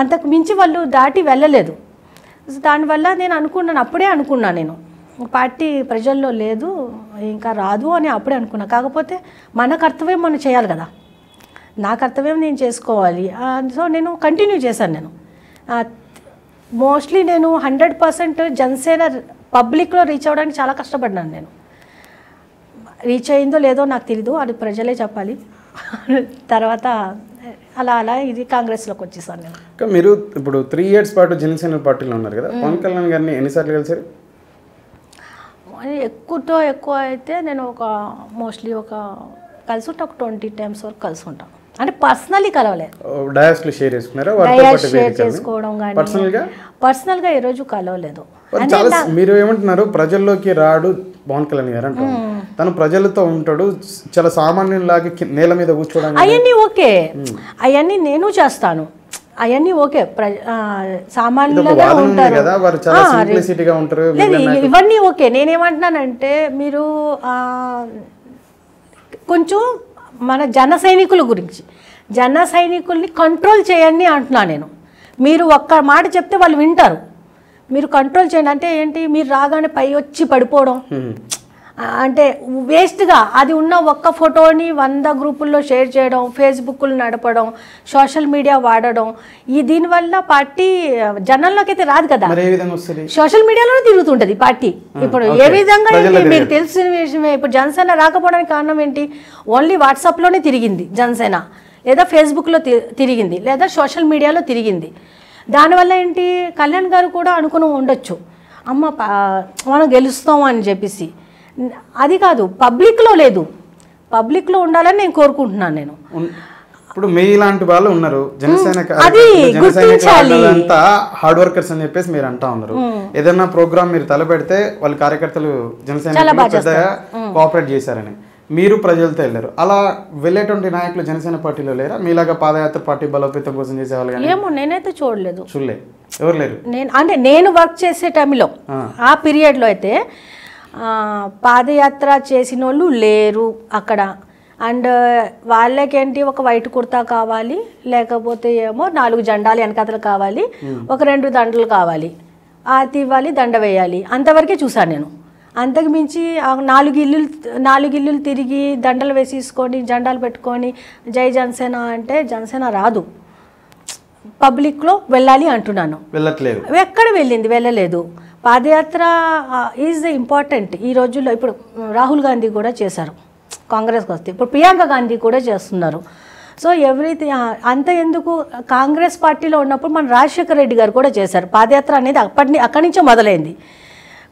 అంతకు మించి వాళ్ళు దాటి వెళ్ళలేదు సో దానివల్ల నేను అనుకున్నాను అప్పుడే అనుకున్నాను నేను పార్టీ ప్రజల్లో లేదు ఇంకా రాదు అని అప్పుడే అనుకున్నా కాకపోతే మన కర్తవ్యం మనం చేయాలి కదా నా కర్తవ్యం నేను చేసుకోవాలి సో నేను కంటిన్యూ చేశాను నేను మోస్ట్లీ నేను हंड्रेड परसेंट జనసేన పబ్లిక్ లో రీచ్ అవడానికి చాలా కష్టపడ్డాను. నేను రీచ్ అయ్యిందో లేదో నాకు తెలియదు, అది ప్రజలే చెప్పాలి. తర్వాత అలా అలా ఇది కాంగ్రెస్ లోకి వచ్చేసాను నేను. మీరు ఇప్పుడు थ्री ఇయర్స్ పాటు జనసేన పార్టీలో ఉన్నారు కదా, పవన్ కళ్యాణ్ గారిని ఎన్నిసార్లు కలిసారు? ఎక్కువతో ఎక్కువ అయితే నేను ఒక మోస్ట్లీ ఒక కలిసి ఉంటా, ఒక ట్వంటీ టైమ్స్ వరకు కలిసి ఉంటాం. అంటే పర్సనల్లీ కలవలేదు, డయాస్లో షేర్ చేసుకున్నారా? డయాస్ షేర్ చేసుకోవడం కానీ పర్సనల్గా పర్సనల్గా ఏ రోజు కలవలేదు. మీరు ఏమంటున్నారు, ప్రజల్లోకి రాడు పవన్ కళ్యాణ్ గారు అంటారు, తను ప్రజలతో ఉంటాడు, చాలా సామాన్యులాగా నేల మీద కూర్చోవడం అవన్నీ ఓకే, అవన్నీ నేను చేస్తాను, అవన్నీ ఓకే. సామాన్యులుగా ఉంటారు ఇవన్నీ ఓకే. నేనేమంటున్నానంటే మీరు కొంచెం మన జన సైనికుల గురించి, జన సైనికుల్ని కంట్రోల్ చేయండి అంటున్నా నేను. మీరు ఒక్క మాట చెప్తే వాళ్ళు వింటారు, మీరు కంట్రోల్ చేయండి అంటే ఏంటి, మీరు రాగానే పై వచ్చి పడిపోవడం అంటే వేస్ట్గా అది ఉన్న ఒక్క ఫోటోని వంద గ్రూపుల్లో షేర్ చేయడం, ఫేస్బుక్లు నడపడం, సోషల్ మీడియా వాడడం, ఈ దీనివల్ల పార్టీ జనంలోకి అయితే రాదు కదా. సోషల్ మీడియాలోనే తిరుగుతుంటుంది పార్టీ. ఇప్పుడు ఏ విధంగా మీకు తెలిసిన విషయమే, ఇప్పుడు జనసేన రాకపోవడానికి కారణం ఏంటి, ఓన్లీ వాట్సాప్లోనే తిరిగింది జనసేన, లేదా ఫేస్బుక్లో తిరిగింది, లేదా సోషల్ మీడియాలో తిరిగింది. దానివల్ల ఏంటి, కళ్యాణ్ గారు కూడా అనుకుని ఉండొచ్చు అమ్మ మనం గెలుస్తాం అని చెప్పేసి, అది కాదు పబ్లిక్లో లేదు, పబ్లిక్లో ఉండాలని నేను కోరుకుంటున్నాను. నేను ఇప్పుడు మీలాంటి వాళ్ళు ఉన్నారు జనసేన హార్డ్ వర్కర్స్ అని చెప్పేసి మీరు అంటా ఉన్నారు, ఏదైనా ప్రోగ్రామ్ మీరు తలపెడితే వాళ్ళ కార్యకర్తలు జనసేన కోఆపరేట్ చేశారని మీరు ప్రజలతో వెళ్ళారు, అలా వెళ్ళేటువంటి నాయకులు జనసేన పార్టీలో లేరా? మీలాగా పాదయాత్ర పార్టీ బలోపేతం కోసం చేసేవాళ్ళు ఏమో నేనైతే చూడలేదు, చూడలేదు, ఎవరు లేరు. నేను అంటే నేను వర్క్ చేసే టైంలో ఆ పీరియడ్లో అయితే పాదయాత్ర చేసిన వాళ్ళు లేరు అక్కడ. అండ్ వాళ్ళకేంటి ఒక వైట్ కుర్తా కావాలి, లేకపోతే ఏమో నాలుగు జెండాలు వెనకతలు కావాలి, ఒక రెండు దండలు కావాలి, ఆతి ఇవ్వాలి, దండ వేయాలి, అంతవరకే చూసాను నేను. అంతకు మించి నాలుగు ఇల్లు నాలుగు ఇల్లులు తిరిగి దండలు వేసేసుకొని జెండాలు పెట్టుకొని జై జనసేన అంటే జనసేన రాదు. పబ్లిక్లో వెళ్ళాలి అంటున్నాను, వెళ్ళట్లేదు, ఎక్కడ వెళ్ళింది వెళ్ళలేదు. పాదయాత్ర ఈజ్ ఇంపార్టెంట్ ఈ రోజుల్లో. ఇప్పుడు రాహుల్ గాంధీ కూడా చేశారు కాంగ్రెస్కి వస్తే, ఇప్పుడు ప్రియాంక గాంధీ కూడా చేస్తున్నారు. సో ఎవరైతే అంత ఎందుకు కాంగ్రెస్ పార్టీలో ఉన్నప్పుడు మన రాజశేఖర రెడ్డి గారు కూడా చేశారు పాదయాత్ర అనేది, అప్పటి అక్కడి నుంచే మొదలైంది.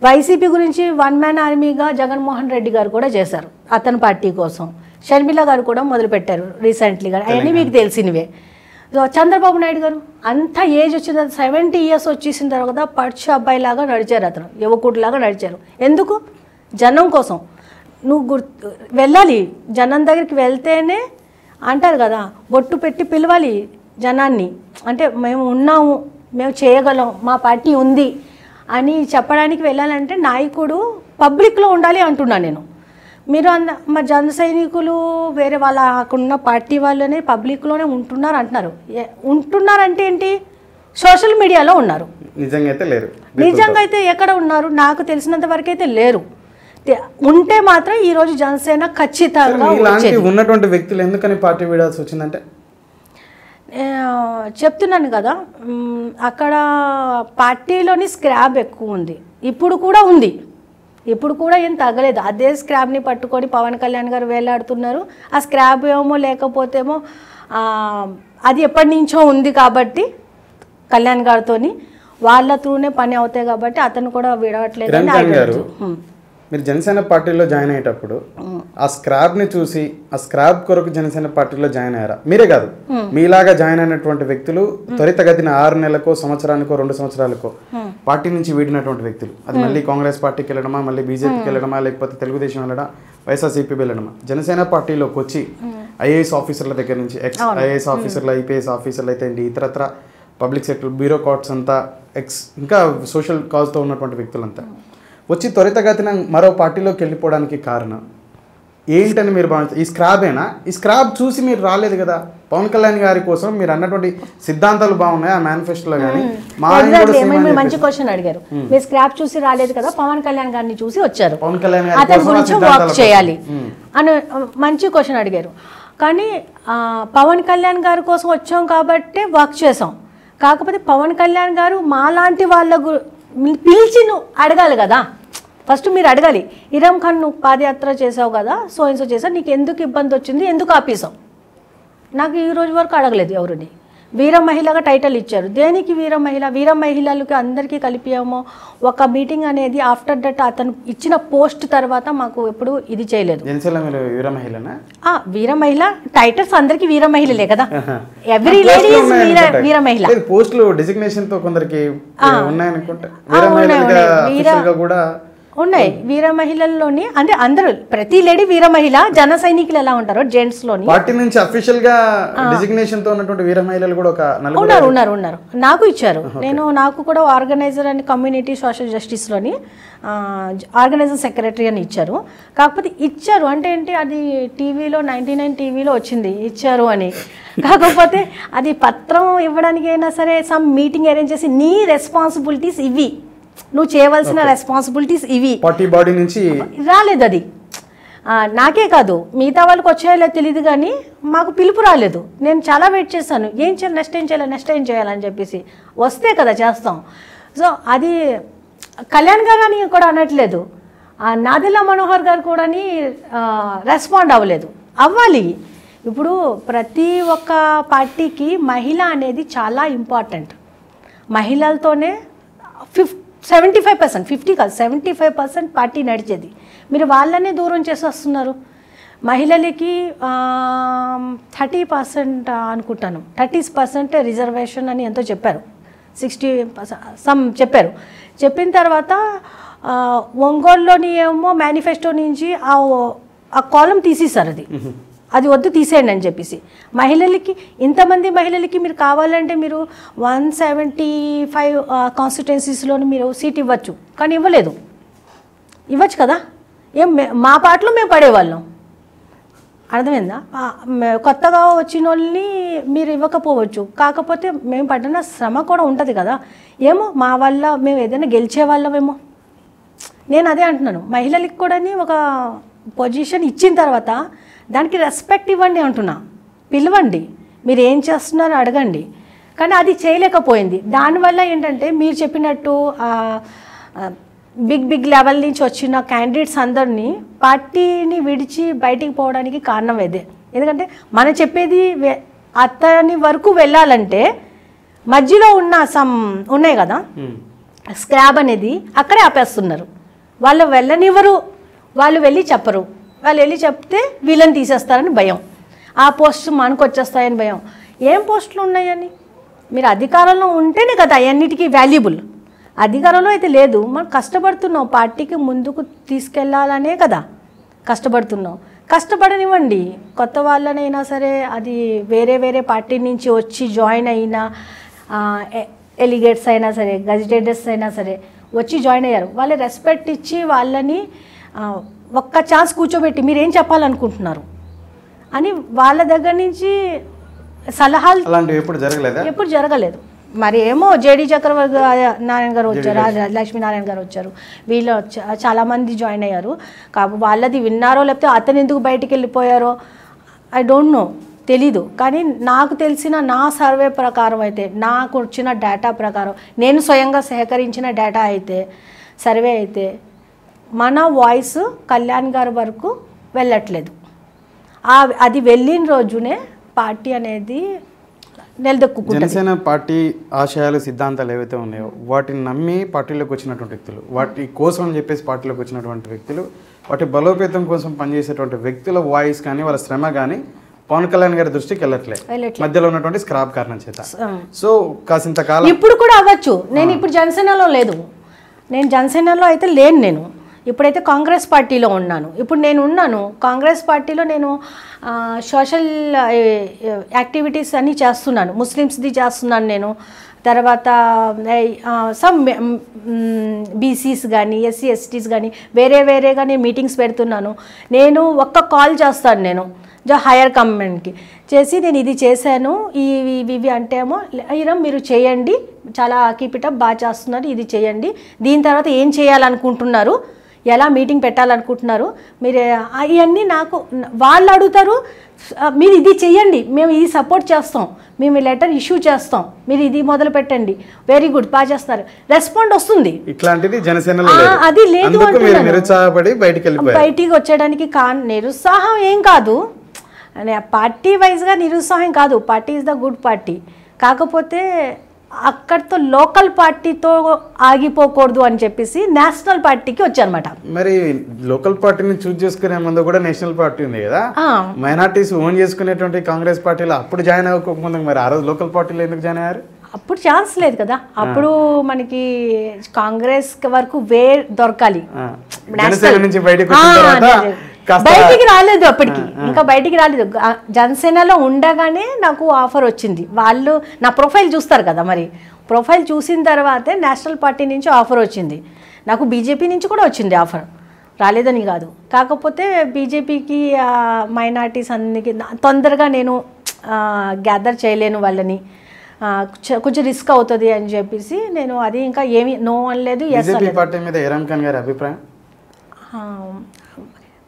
వైసీపీ గురించి వన్ మ్యాన్ ఆర్మీగా జగన్మోహన్ రెడ్డి గారు కూడా చేశారు అతని పార్టీ కోసం, షర్మిల గారు కూడా మొదలుపెట్టారు రీసెంట్లీగా, అవన్నీ మీకు తెలిసినవే. చంద్రబాబు నాయుడు గారు అంత ఏజ్ వచ్చిన సెవెంటీ ఇయర్స్ వచ్చేసిన తర్వాత పడిచి అబ్బాయి లాగా నడిచారు, అతను యువకుడిలాగా నడిచారు. ఎందుకు, జనం కోసం. నువ్వు గుర్తు వెళ్ళాలి, జనం దగ్గరికి వెళ్తేనే అంటారు కదా, బొట్టు పెట్టి పిలవాలి జనాన్ని, అంటే మేము ఉన్నాము, మేము చేయగలం, మా పార్టీ ఉంది అని చెప్పడానికి వెళ్ళాలంటే నాయకుడు పబ్లిక్లో ఉండాలి అంటున్నా నేను. మీరు అంద మా జన సైనికులు వేరే వాళ్ళ అక్కడున్న పార్టీ వాళ్ళనే పబ్లిక్లోనే ఉంటున్నారు అంటున్నారు. ఉంటున్నారంటే ఏంటి, సోషల్ మీడియాలో ఉన్నారు, నిజంగా అయితే లేరు. నిజంగా అయితే ఎక్కడ ఉన్నారు నాకు తెలిసినంత వరకు అయితే లేరు. ఉంటే మాత్రం ఈరోజు జనసేన ఖచ్చితంగా ఉన్నటువంటి వ్యక్తులు ఎందుకని పార్టీ వీడాల్సి వచ్చిందంటే చెప్తున్నాను కదా, అక్కడ పార్టీలోని స్క్రాప్ ఎక్కువ ఉంది, ఇప్పుడు కూడా ఉంది, ఇప్పుడు కూడా ఏం తగ్గలేదు. అదే స్క్రాబ్ని పట్టుకొని పవన్ కళ్యాణ్ గారు వేలాడుతున్నారు. ఆ స్క్రాబ్ ఏమో లేకపోతేమో అది ఎప్పటి నుంచో ఉంది కాబట్టి కళ్యాణ్ గారితో వాళ్ళ త్రూనే పని అవుతాయి కాబట్టి అతను కూడా విడవట్లేదు. మీరు జనసేన పార్టీలో జాయిన్ అయ్యేటప్పుడు ఆ స్క్రాబ్ని చూసి ఆ స్క్రాబ్ కొరకు జనసేన పార్టీలో జాయిన్ అయ్యారా? మీరే కాదు, మీలాగా జాయిన్ అయినటువంటి వ్యక్తులు త్వరితగతిన ఆరు నెలలకో సంవత్సరానికో రెండు సంవత్సరాలకో పార్టీ నుంచి వీడినటువంటి వ్యక్తులు, అది మళ్ళీ కాంగ్రెస్ పార్టీకి వెళ్ళడమా, మళ్ళీ బీజేపీకి వెళ్ళడమా, లేకపోతే తెలుగుదేశం వెళ్ళడా, వైఎస్ఆర్సీపీ వెళ్ళడమా, జనసేన పార్టీలోకి వచ్చి ఐఏఎస్ ఆఫీసర్ల దగ్గర నుంచి ఎక్స్ ఐఏఎస్ ఆఫీసర్లు, ఐపీఎస్ ఆఫీసర్లు అయితే ఇతరత్ర పబ్లిక్ సెక్టర్ బ్యూరోక్రాట్స్ అంతా, ఎక్స్ ఇంకా సోషల్ కాజ్తో ఉన్నటువంటి వ్యక్తులంతా వచ్చి త్వరితగతిన మరో పార్టీలోకి వెళ్ళిపోవడానికి కారణం ఏంటని మీరు భావిస్తారు? ఈ స్క్రాబేనా? ఈ స్క్రాబ్ చూసి మీరు రాలేదు కదా. పవన్ కళ్యాణ్ గారి కోసం మీరు అన్నటువంటి సిద్ధాంతాలు బాగున్నాయి ఆ మేనిఫెస్టోలో, కానీ మంచి క్వశ్చన్ అడిగారు. మీరు స్క్రాబ్ చూసి రాలేదు కదా, పవన్ కళ్యాణ్ గారిని చూసి వచ్చారు, పవన్ కళ్యాణ్ అతని గురించి వర్క్ చేయాలి అని మంచి క్వశ్చన్ అడిగారు. కానీ పవన్ కళ్యాణ్ గారి కోసం వచ్చాం కాబట్టి వర్క్ చేసాం, కాకపోతే పవన్ కళ్యాణ్ గారు మా లాంటి వాళ్ళ పిలిచి అడగాలి కదా, ఫస్ట్ మీరు అడగాలి, ఇరామ్ ఖాన్ నువ్వు పాదయాత్ర చేసావు కదా, సో ఇన్సో చేసావు, నీకు ఎందుకు ఇబ్బంది వచ్చింది, ఎందుకు ఆపేసావు? నాకు ఈ రోజు వరకు అడగలేదు ఎవరిని. వీర మహిళగా టైటిల్ ఇచ్చారు, దేనికి వీర మహిళ? వీర మహిళలకు అందరికీ కలిపాము ఒక మీటింగ్ అనేది. ఆఫ్టర్ దట్ అతను ఇచ్చిన పోస్ట్ తర్వాత మాకు ఎప్పుడు ఇది చేయలేదు. వీర మహిళ టైటిల్స్ అందరికి వీర మహిళలే కదా, ఎవ్రీ లేడీ ఈజ్ వీర మహిళ. పోస్టులు డిజిగ్నేషన్ తో కొందరికి ఉన్నాయి అనుకుంటా, ఉన్నాయి వీర మహిళల్లోని, అంటే అందరూ ప్రతి లేడీ వీర మహిళ. జన సైనికులు ఎలా ఉంటారో జెంట్స్ లోని పార్టీ నుంచి అఫీషియల్ గా డిజిగ్నేషన్ తో ఉన్నటువంటి వీర మహిళలు కూడా ఒక నలుగురు ఉన్నారు ఉన్నారు ఉన్నారు నాకు ఇచ్చారు. నేను నాకు కూడా organiser and community social justice లోని ఆర్గనైజర్ సెక్రటరీ అని ఇచ్చారు. కాకపోతే ఇచ్చారు అంటే ఏంటి, అది టీవీలో నైన్టీ నైన్ టీవీలో వచ్చింది ఇచ్చారు అని. కాకపోతే అది పత్రం ఇవ్వడానికి అయినా సరే సమ్ మీటింగ్ అరేంజ్ చేసి నీ రెస్పాన్సిబిలిటీస్ ఇవి, నువ్వు చేయవలసిన రెస్పాన్సిబిలిటీస్ ఇవి రాలేదు. అది నాకే కాదు మిగతా వాళ్ళకి వచ్చేలా తెలియదు, కానీ మాకు పిలుపు రాలేదు. నేను చాలా వెయిట్ చేశాను, ఏం చేయాలి నెక్స్ట్, ఏం చేయాలి నెక్స్ట్, ఏం చేయాలని చెప్పేసి వస్తే కదా చేస్తాం. సో అది కళ్యాణ్ గారు అని కూడా అనట్లేదు, నాదిల మనోహర్ గారు కూడా రెస్పాండ్ అవ్వలేదు. అవ్వాలి. ఇప్పుడు ప్రతి ఒక్క పార్టీకి మహిళ అనేది చాలా ఇంపార్టెంట్. మహిళలతోనే fifty seventy five percent fifty కాదు సెవెంటీ ఫైవ్ పర్సెంట్ పార్టీ నడిచేది. మీరు వాళ్ళనే దూరం చేసి వస్తున్నారు. మహిళలకి థర్టీ పర్సెంట్ అనుకుంటాను, థర్టీ పర్సెంట్ రిజర్వేషన్ అని ఎంతో చెప్పారు, సిక్స్టీ పర్సెంట్ సమ్ చెప్పారు. చెప్పిన తర్వాత ఒంగోలులోని ఏమో మేనిఫెస్టో నుంచి ఆ ఆ కాలం తీసేశారు, అది అది వద్దు తీసేయండి అని చెప్పేసి. మహిళలకి ఇంతమంది మహిళలకి మీరు కావాలంటే మీరు వన్ సెవెంటీ ఫైవ్ కాన్స్టిట్యున్సీస్లోని మీరు సీట్ ఇవ్వచ్చు, కానీ ఇవ్వలేదు. ఇవ్వచ్చు కదా, ఏం మా పాటలో మేము పడేవాళ్ళం, అర్థమైందా? కొత్తగా వచ్చిన వాళ్ళని మీరు ఇవ్వకపోవచ్చు, కాకపోతే మేము పడిన శ్రమ కూడా ఉంటుంది కదా. ఏమో మా వల్ల మేము ఏదైనా గెలిచేవాళ్ళమేమో. నేను అదే అంటున్నాను, మహిళలకి కూడా ఒక పొజిషన్ ఇచ్చిన తర్వాత దానికి రెస్పెక్ట్ ఇవ్వండి అంటున్నా. పిలవండి, మీరు ఏం చేస్తున్నారో అడగండి. కానీ అది చేయలేకపోయింది. దానివల్ల ఏంటంటే మీరు చెప్పినట్టు బిగ్ బిగ్ లెవెల్ నుంచి వచ్చిన క్యాండిడేట్స్ అందరినీ పార్టీని విడిచి బయటికి పోవడానికి కారణం ఇదే. ఎందుకంటే మనం చెప్పేది అతని వరకు వెళ్ళాలంటే మధ్యలో ఉన్న సమ్ ఉన్నాయి కదా స్క్రాబ్ అనేది, అక్కడే ఆపేస్తున్నారు. వాళ్ళు వెళ్ళనివ్వరు, వాళ్ళు వెళ్ళి చెప్పరు, వాళ్ళు వెళ్ళి చెప్తే వీళ్ళని తీసేస్తారని భయం, ఆ పోస్టులు మనకు వచ్చేస్తాయని భయం. ఏం పోస్టులు ఉన్నాయని? మీరు అధికారంలో ఉంటేనే కదా అన్నిటికీ వాల్యుబుల్. అధికారంలో అయితే లేదు. మనం కష్టపడుతున్నాం, పార్టీకి ముందుకు తీసుకెళ్లాలనే కదా కష్టపడుతున్నాం. కష్టపడనివ్వండి కొత్త వాళ్ళనైనా సరే. అది వేరే వేరే పార్టీ నుంచి వచ్చి జాయిన్ అయిన ఎలిగేట్స్ అయినా సరే, గజిటేటర్స్ అయినా సరే వచ్చి జాయిన్ అయ్యారు. వాళ్ళు రెస్పెక్ట్ ఇచ్చి వాళ్ళని ఒక్క ఛాన్స్ కూర్చోబెట్టి మీరు ఏం చెప్పాలనుకుంటున్నారు అని వాళ్ళ దగ్గర నుంచి సలహాలు ఎప్పుడు జరగలేదు. మరి ఏమో జేడీ చక్రవర్తి నారాయణ గారు వచ్చారు, లక్ష్మీనారాయణ గారు వచ్చారు, వీళ్ళు చాలామంది జాయిన్ అయ్యారు. కాబట్టి వాళ్ళది విన్నారో లేకపోతే అతను ఎందుకు బయటికి వెళ్ళిపోయారో ఐ డోంట్ నో, తెలీదు. కానీ నాకు తెలిసిన నా సర్వే ప్రకారం అయితే, నాకు వచ్చిన డేటా ప్రకారం, నేను స్వయంగా సేకరించిన డేటా అయితే, సర్వే అయితే మన వాయిస్ కళ్యాణ్ గారి వరకు వెళ్ళట్లేదు. అది వెళ్ళిన రోజునే పార్టీ అనేది నిలదొక్కు. జనసేన పార్టీ ఆశయాలు, సిద్ధాంతాలు ఏవైతే ఉన్నాయో వాటిని నమ్మి పార్టీలోకి వచ్చినటువంటి వ్యక్తులు, వాటి కోసం అని చెప్పేసి పార్టీలోకి వచ్చినటువంటి వ్యక్తులు, వాటి బలోపేతం కోసం పనిచేసేటువంటి వ్యక్తుల వాయిస్ కానీ వాళ్ళ శ్రమ కానీ పవన్ కళ్యాణ్ గారి దృష్టికి వెళ్ళట్లేదు, మధ్యలో ఉన్నటువంటి స్క్రాప్ కారణం చేత. సో కాసింత కాలం ఇప్పుడు కూడా అవ్వచ్చు. నేను ఇప్పుడు జనసేనలో లేదు, నేను జనసేనలో అయితే లేను, నేను ఇప్పుడైతే కాంగ్రెస్ పార్టీలో ఉన్నాను. ఇప్పుడు నేను ఉన్నాను కాంగ్రెస్ పార్టీలో, నేను సోషల్ యాక్టివిటీస్ అన్నీ చేస్తున్నాను, ముస్లిమ్స్ది చేస్తున్నాను నేను. తర్వాత సమ్ బీసీస్ కానీ, ఎస్సీ ఎస్టీస్ కానీ వేరే వేరేగా నేను మీటింగ్స్ పెడుతున్నాను. నేను ఒక్క కాల్ చేస్తాను నేను జో హైయర్ కమాండ్కి చేసి, నేను ఇది చేశాను, ఇవి ఇవి అంటేమో ఇరం మీరు చేయండి, చాలా కీపిటప్ బాగా చేస్తున్నారు, ఇది చేయండి, దీని తర్వాత ఏం చేయాలనుకుంటున్నారు, ఎలా మీటింగ్ పెట్టాలి అనుకుంటున్నారు మీరు ఇయన్నీ నాకు వాళ్ళు అడుగుతారు మీరు ఇది చేయండి మేము ఇది సపోర్ట్ చేస్తాం మేము ఈ లెటర్ ఇష్యూ చేస్తాం మీరు ఇది మొదలు పెట్టండి వెరీ గుడ్ పా చేస్తారు రెస్పాండ్ వస్తుంది ఇట్లాంటిది జనసేనలో లేదు అది లేదు అందుకు మీరు నిరుత్సాహపడి బయటికి వెళ్ళిపోయారు బయటికి వచ్చేయడానికి కారణం నిరుత్సాహం ఏం కాదు అనే పార్టీ వైస్ గా నిరుత్సాహం కాదు party is the good party కాకపోతే అక్కడతో లోకల్ పార్టీతో ఆగిపోకూడదు అని చెప్పేసి నేషనల్ పార్టీకి వచ్చారన్నమాట మరి లోకల్ పార్టీని చూస్ చేసుకునే ముందు కూడా నేషనల్ పార్టీ ఉంది కదా మైనారిటీస్ ఓన్ చేసుకునేటువంటి కాంగ్రెస్ పార్టీలో అప్పుడు జాయిన్ అవ్వకముందు మరి ఆ రోజు లోకల్ పార్టీలో ఎందుకు జాయిన్ అయ్యారు అప్పుడు ఛాన్స్ లేదు కదా అప్పుడు మనకి కాంగ్రెస్ వరకు వే దొరకాలి నేషనల్ నుంచి బయటికి వచ్చిన తర్వాత బయటికి రాలేదు అప్పటికి ఇంకా బయటికి రాలేదు జనసేనలో ఉండగానే నాకు ఆఫర్ వచ్చింది వాళ్ళు నా ప్రొఫైల్ చూస్తారు కదా మరి ప్రొఫైల్ చూసిన తర్వాతే నేషనల్ పార్టీ నుంచి ఆఫర్ వచ్చింది నాకు బీజేపీ నుంచి కూడా వచ్చింది ఆఫర్ రాలేదని కాదు కాకపోతే బీజేపీకి మైనారిటీస్ అన్నికి తొందరగా నేను గ్యాదర్ చేయలేను వాళ్ళని కొంచెం రిస్క్ అవుతుంది అని చెప్పేసి నేను అది ఇంకా ఏమీ నో అనలేదు ఎరామ్ ఖాన్ గారి అభిప్రాయం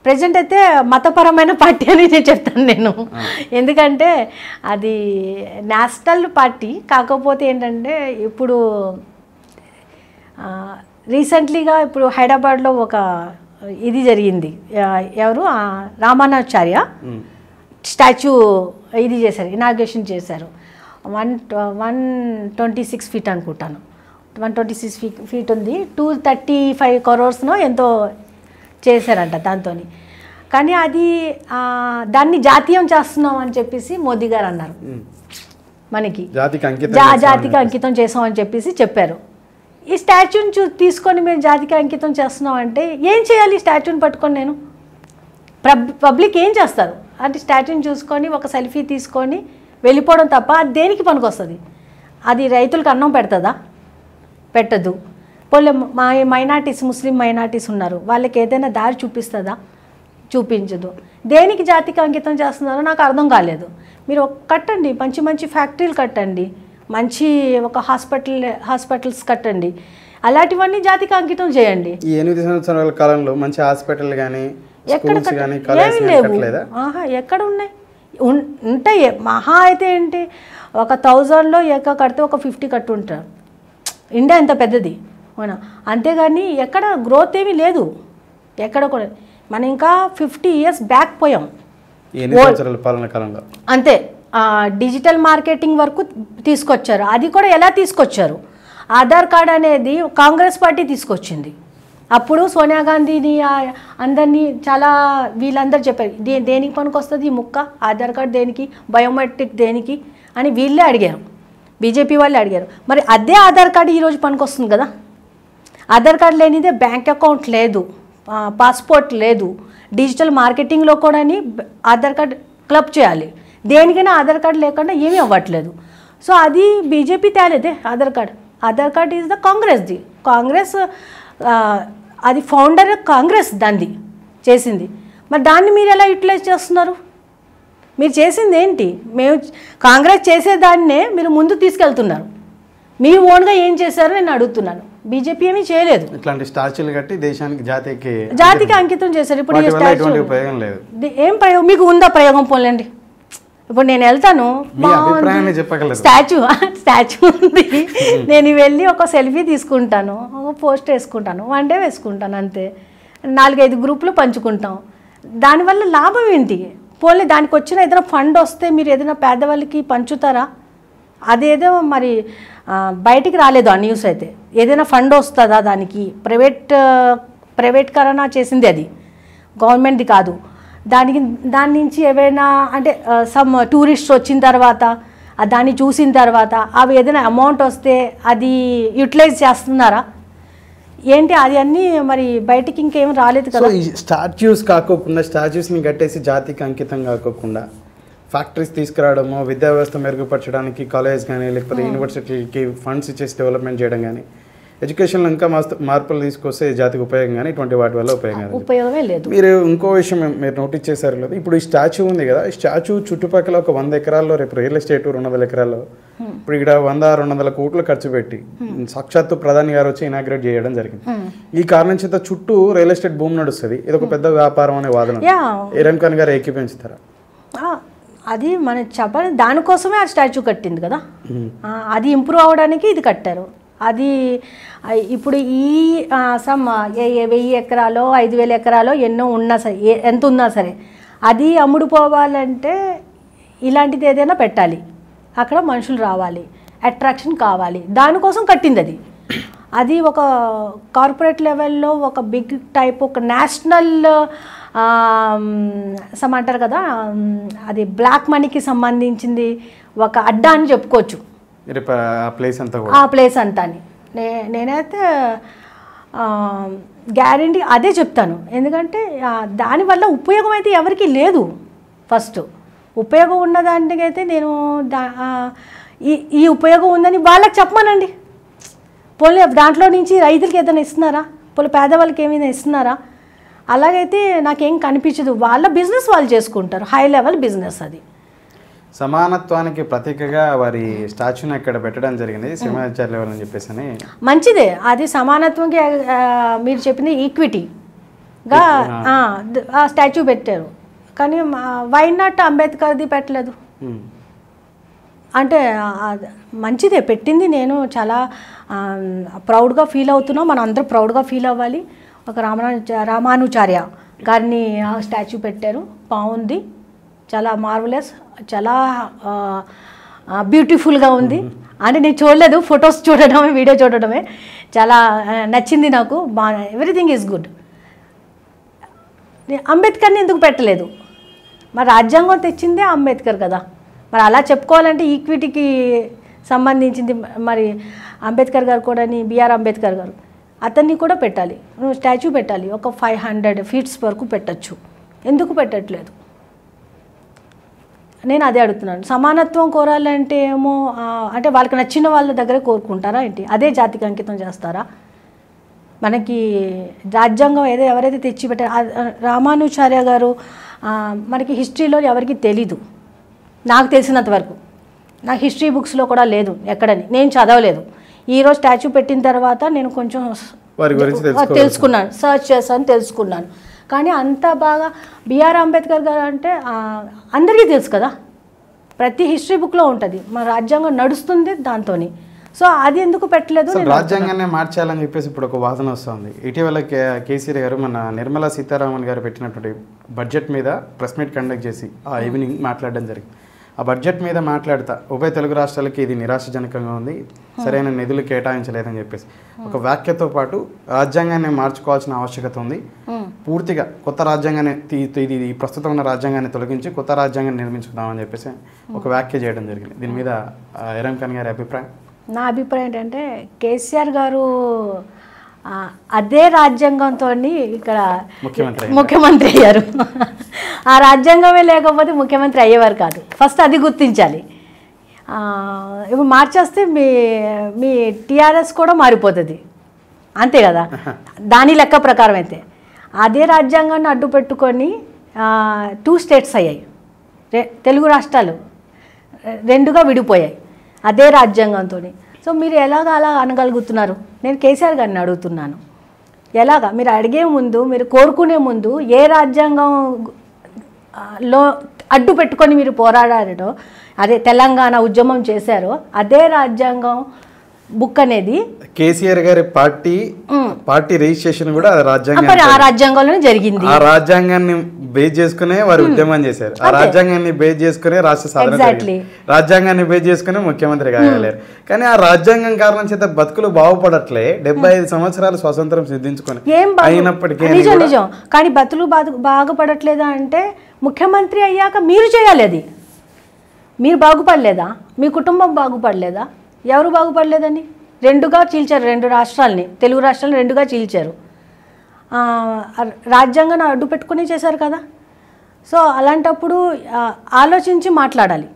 ప్రజెంట్ అయితే మతపరమైన పార్టీ అని నేను చెప్తాను నేను ఎందుకంటే అది నేషనల్ పార్టీ కాకపోతే ఏంటంటే ఇప్పుడు రీసెంట్లీగా ఇప్పుడు హైదరాబాద్లో ఒక ఇది జరిగింది ఎవరు రామానాచార్య స్టాచ్యూ ఇది చేశారు ఇనాగ్రేషన్ చేశారు one one twenty six feet అనుకుంటాను వన్ ట్వంటీ సిక్స్ ఫీ ఫీట్ ఉంది టూ థర్టీ ఫైవ్ క్రోర్స్నో ఎంతో చేశారంట దాంతో కానీ అది దాన్ని జాతీయం చేస్తున్నాం అని చెప్పేసి మోదీ గారు అన్నారు మనకి జాతికి అంకితం చేసాం అని చెప్పేసి చెప్పారు ఈ స్టాచ్యూని చూ తీసుకొని మేము జాతికి అంకితం చేస్తున్నాం అంటే ఏం చేయాలి స్టాచ్యూని పట్టుకొని నేను పబ్లిక్ ఏం చేస్తారు అంటే స్టాచ్యూని చూసుకొని ఒక సెల్ఫీ తీసుకొని వెళ్ళిపోవడం తప్ప అది దేనికి పనికొస్తుంది అది రైతులకు అన్నం పెడుతుందా పెట్టదు పోలే మా మైనార్టీస్ ముస్లిం మైనార్టీస్ ఉన్నారు వాళ్ళకి ఏదైనా దారి చూపిస్తుందా చూపించదు దేనికి జాతికి అంకితం చేస్తున్నారో నాకు అర్థం కాలేదు మీరు కట్టండి మంచి మంచి ఫ్యాక్టరీలు కట్టండి మంచి ఒక హాస్పిటల్ హాస్పిటల్స్ కట్టండి అలాంటివన్నీ జాతికి అంకితం చేయండి ఈ ఎనిమిది సంవత్సరాల కాలంలో మంచి హాస్పిటల్ కానీ స్కూల్స్ కానీ కాలేజీలు కట్టలేదా ఆహా ఎక్కడ ఉన్నాయి ఉంటాయి మహా అయితే ఏంటి ఒక థౌజండ్లో ఎక్క కడితే ఒక ఫిఫ్టీ కట్టు ఉంటారు ఇండియా ఎంత పెద్దది అవునా అంతేగాని ఎక్కడ గ్రోత్ ఏమీ లేదు ఎక్కడ కూడా మనం ఇంకా ఫిఫ్టీ ఇయర్స్ బ్యాక్ పోయాం అంతే డిజిటల్ మార్కెటింగ్ వరకు తీసుకొచ్చారు అది కూడా ఎలా తీసుకొచ్చారు ఆధార్ కార్డ్ అనేది కాంగ్రెస్ పార్టీ తీసుకొచ్చింది అప్పుడు సోనియా గాంధీని అందరినీ చాలా వీళ్ళందరూ చెప్పారు దే దేనికి పనికొస్తుంది ఈ ముక్క ఆధార్ కార్డ్ దేనికి బయోమెట్రిక్ దేనికి అని వీళ్ళే అడిగారు బీజేపీ వాళ్ళు అడిగారు మరి అదే ఆధార్ కార్డు ఈరోజు పనికొస్తుంది కదా ఆధార్ కార్డు లేనిదే బ్యాంక్ అకౌంట్ లేదు పాస్పోర్ట్ లేదు డిజిటల్ మార్కెటింగ్లో కూడా ఆధార్ కార్డు క్లబ్ చేయాలి దేనికైనా ఆధార్ కార్డు లేకుండా ఏమీ అవ్వట్లేదు సో అది బీజేపీ తేలేదే Aadhaar card Aadhaar card is the కాంగ్రెస్ది కాంగ్రెస్ అది ఫౌండర్ కాంగ్రెస్ దాన్ని చేసింది మరి దాన్ని మీరు ఎలా యూటిలైజ్ చేస్తున్నారు మీరు చేసింది ఏంటి మేము కాంగ్రెస్ చేసేదాన్నే మీరు ముందు తీసుకెళ్తున్నారు మీరు ఓన్గా ఏం చేశారో నేను అడుగుతున్నాను బీజేపీ ఏమీ చేయలేదు ఇట్లాంటి స్టాచ్యూలు కట్టి దేశానికి జాతికి జాతికి అంకితం చేశారు ఇప్పుడు ఈ స్టాచ్యూ ప్రయోగం లేదు ఏం ప్రయోగం మీకు ఉందా ప్రయోగం పోలేండి ఇప్పుడు నేను వెళ్తాను స్టాచ్యూ స్టాచ్యూ ఉంది నేను వెళ్ళి ఒక సెల్ఫీ తీసుకుంటాను ఒక పోస్ట్ వేసుకుంటాను వన్ డే వేసుకుంటాను అంతే నాలుగైదు గ్రూపులు పంచుకుంటాం దానివల్ల లాభం ఏంటి పోలే దానికి వచ్చిన ఏదైనా ఫండ్ వస్తే మీరు ఏదైనా పేదవాళ్ళకి పంచుతారా అదేదో మరి బయటికి రాలేదు ఆ న్యూస్ అయితే ఏదైనా ఫండ్ వస్తుందా దానికి ప్రైవేట్ ప్రైవేట్కరణ చేసింది అది గవర్నమెంట్ది కాదు దానికి దాని నుంచి ఏవైనా అంటే సమ్ టూరిస్ట్ వచ్చిన తర్వాత దాన్ని చూసిన తర్వాత అవి ఏదైనా అమౌంట్ వస్తే అది యూటిలైజ్ చేస్తున్నారా ఏంటి అది అన్నీ మరి బయటికి ఇంకేం రాలేదు కదా స్టాచ్యూస్ కాకోకుండా స్టాచ్యూస్ని కట్టేసి జాతికి అంకితం కాకోకుండా ఫ్యాక్టరీస్ తీసుకురావడము విద్యా వ్యవస్థ మెరుగుపరచడానికి కాలేజ్ కానీ లేకపోతే యూనివర్సిటీకి ఫండ్స్ ఇచ్చేసి డెవలప్మెంట్ చేయడం కానీ ఎడ్యుకేషన్ ఇంకా మార్పులు తీసుకొస్తే జాతికి ఉపయోగం గాని ఇటువంటి వాటి వల్ల ఉపయోగం ఉపయోగమే లేదు. మీరు ఇంకో విషయం మీరు నోటీస్ చేశారు లేదు, ఇప్పుడు ఈ స్టాచ్యూ ఉంది కదా, ఈ స్టాచ్యూ చుట్టుపక్కల ఒక వంద ఎకరాల్లో రేపు రియల్ ఎస్టేట్ రెండు వందల ఎకరాల్లో ఇప్పుడు ఇక్కడ వంద రెండు వందల కోట్లు ఖర్చు పెట్టి సాక్షాత్తు ప్రధాని గారు వచ్చి ఇనాగ్రేట్ చేయడం జరిగింది. ఈ కారణం చేత చుట్టూ రియల్ ఎస్టేట్ భూమి నడుస్తుంది, ఇది ఒక పెద్ద వ్యాపారం అనే వాదన ఎరం ఖాన్ గారు ఏకీపించుతారా? అది మన చెప్పాలి, దానికోసమే ఆ స్టాచ్యూ కట్టింది కదా, అది ఇంప్రూవ్ అవడానికి ఇది కట్టారు. అది ఇప్పుడు ఈ సమ్ వెయ్యి ఎకరాలో ఐదు వేల ఎకరాలో ఎన్నో ఉన్నా సరే, ఎంత ఉన్నా సరే అది అమ్ముడుపోవాలంటే ఇలాంటిది ఏదైనా పెట్టాలి, అక్కడ మనుషులు రావాలి, అట్రాక్షన్ కావాలి, దానికోసం కట్టింది అది. అది ఒక కార్పొరేట్ లెవెల్లో ఒక బిగ్ టైప్ ఒక నేషనల్ సమ్ అంటారు కదా, అది బ్లాక్ మనీకి సంబంధించింది ఒక అడ్డా అని చెప్పుకోవచ్చు ఆ ప్లేస్ అంతా అని. నే నేనైతే గ్యారంటీ అదే చెప్తాను, ఎందుకంటే దానివల్ల ఉపయోగం అయితే ఎవరికి లేదు. ఫస్ట్ ఉపయోగం ఉన్నదానికి అయితే నేను దా ఈ ఈ ఉపయోగం ఉందని వాళ్ళకి చెప్పమానండి. పోలే దాంట్లో నుంచి రైతులకి ఏదైనా ఇస్తున్నారా, పోలే పేదవాళ్ళకి ఏమైనా ఇస్తున్నారా? అలాగైతే నాకేం కనిపించదు, వాళ్ళ బిజినెస్ వాళ్ళు చేసుకుంటారు, హై లెవెల్ బిజినెస్. అది సమానత్వానికి ప్రతీకగా వారి స్టాచ్యూని ఇక్కడ పెట్టడం జరిగింది సింహాచార్య లెవెల్ అని చెప్పేసి, మంచిదే. అది సమానత్వంకి మీరు చెప్పింది ఈక్విటీగా ఆ స్టాచ్యూ పెట్టారు, కానీ వై నాట్ అంబేద్కర్ది పెట్టలేదు అంటే మంచిదే. పెట్టింది నేను చాలా ప్రౌడ్గా ఫీల్ అవుతున్నాం, మనం అందరూ ప్రౌడ్గా ఫీల్ అవ్వాలి. ఒక రామాను రామానుచార్య గారిని స్టాచ్యూ పెట్టారు, బాగుంది, చాలా మార్వలెస్, చాలా బ్యూటిఫుల్గా ఉంది. అంటే నేను చూడలేదు, ఫొటోస్ చూడడమే వీడియో చూడడమే, చాలా నచ్చింది నాకు, బా ఎవ్రీథింగ్ ఈజ్ గుడ్. అంబేద్కర్ని ఎందుకు పెట్టలేదు? మరి రాజ్యాంగం తెచ్చిందే అంబేద్కర్ కదా, మరి అలా చెప్పుకోవాలంటే ఈక్విటీకి సంబంధించింది. మరి అంబేద్కర్ గారు కూడా, బిఆర్ అంబేద్కర్ గారు, అతన్ని కూడా పెట్టాలి, నువ్వు స్టాచ్యూ పెట్టాలి, ఒక ఫైవ్ హండ్రెడ్ ఫీట్స్ వరకు పెట్టచ్చు, ఎందుకు పెట్టట్లేదు? నేను అదే అడుగుతున్నాను. సమానత్వం కోరాలంటే ఏమో అంటే వాళ్ళకి నచ్చిన వాళ్ళ దగ్గరే కోరుకుంటారా ఏంటి? అదే జాతికి అంకితం చేస్తారా? మనకి రాజ్యాంగం ఏదో ఎవరైతే తెచ్చిపెట్టారో రామానుచార్య గారు, మనకి హిస్టరీలో ఎవరికి తెలీదు, నాకు తెలిసినంత వరకు నాకు హిస్టరీ బుక్స్లో కూడా లేదు ఎక్కడని, నేను చదవలేదు. ఈరోజు స్టాచ్యూ పెట్టిన తర్వాత నేను కొంచెం తెలుసుకున్నాను, సర్చ్ చేశాను, తెలుసుకున్నాను. కానీ అంత బాగా బిఆర్ అంబేద్కర్ గారు అంటే అందరికీ తెలుసు కదా, ప్రతి హిస్టరీ బుక్లో ఉంటుంది, మన రాజ్యాంగం నడుస్తుంది దాంతో. సో అది ఎందుకు పెట్టలేదు? రాజ్యాంగాన్ని మార్చాలని చెప్పేసి ఇప్పుడు ఒక వాదన వస్తుంది. ఇటీవల కేసీఆర్ గారు మన నిర్మలా సీతారామన్ గారు పెట్టినటువంటి బడ్జెట్ మీద ప్రెస్ మీట్ కండక్ట్ చేసి ఆ ఈవినింగ్ మాట్లాడడం జరిగింది. ఆ బడ్జెట్ మీద మాట్లాడతా ఉభయ తెలుగు రాష్ట్రాలకి ఇది నిరాశజనకంగా ఉంది, సరైన నిధులు కేటాయించలేదని చెప్పేసి ఒక వ్యాఖ్యతో పాటు రాజ్యాంగాన్ని మార్చుకోవాల్సిన ఆవశ్యకత ఉంది, పూర్తిగా కొత్త రాజ్యాంగాన్ని ఇది ఈ ప్రస్తుతం ఉన్న రాజ్యాంగాన్ని తొలగించి కొత్త రాజ్యాంగాన్ని నిర్మించుకుందామని చెప్పేసి ఒక వ్యాఖ్య చేయడం జరిగింది. దీని మీద ఎరం ఖాన్ గారి అభిప్రాయం? నా అభిప్రాయం ఏంటంటే కేసీఆర్ గారు అదే రాజ్యాంగంతో ఇక్కడ ముఖ్యమంత్రి అయ్యారు, ఆ రాజ్యాంగమే లేకపోతే ముఖ్యమంత్రి అయ్యేవారు కాదు. ఫస్ట్ అది గుర్తించాలి. ఇప్పుడు మార్చేస్తే మీ మీ టీఆర్ఎస్ కూడా మారిపోతుంది అంతే కదా, దాని లెక్క ప్రకారం అయితే. అదే రాజ్యాంగాన్ని అడ్డు పెట్టుకొని టూ స్టేట్స్ అయ్యాయి, తెలుగు రాష్ట్రాలు రెండుగా విడిపోయాయి అదే రాజ్యాంగంతో. సో మీరు ఎలాగ అలా అనగలుగుతున్నారు? నేను కేసీఆర్ గారిని అడుగుతున్నాను, ఎలాగా మీరు అడిగే ముందు, మీరు కోరుకునే ముందు ఏ రాజ్యాంగం లో అడ్డు పెట్టుకొని మీరు పోరాడారో, అదే తెలంగాణ ఉద్యమం చేశారో అదే రాజ్యాంగం బుక్ అనేది కేసీఆర్ గారి పార్టీ పార్టీ రిజిస్ట్రేషన్ కూడా ఆ రాజ్యాంగంలోనే జరిగింది. ఆ రాజ్యాంగాన్ని బేస్ చేసుకునే వారు ఉద్యమం చేశారు, ఆ రాజ్యాంగాన్ని బేస్ చేసుకునే రాష్ట్ర సాధన, రాజ్యాంగాన్ని బేస్ చేసుకునే ముఖ్యమంత్రి కాగలేరు. కానీ ఆ రాజ్యాంగం కారణం చేత బతుకులు బాగుపడట్లే, డెబ్బై ఐదు సంవత్సరాలు స్వాతంత్రం సిద్ధించుకొని అయినప్పటికీ నిజం నిజం కానీ బతులు బాగుపడట్లేదా అంటే ముఖ్యమంత్రి అయ్యాక మీరు చేయాలి అది. మీరు బాగుపడలేదా? మీ కుటుంబం బాగుపడలేదా? ఎవరు బాగుపడలేదండి? రెండుగా చీల్చారు రెండు రాష్ట్రాలని, తెలుగు రాష్ట్రాలని రెండుగా చీల్చారు, రాజ్యాంగాన్ని అడ్డు పెట్టుకుని చేశారు కదా. సో అలాంటప్పుడు ఆలోచించి మాట్లాడాలి,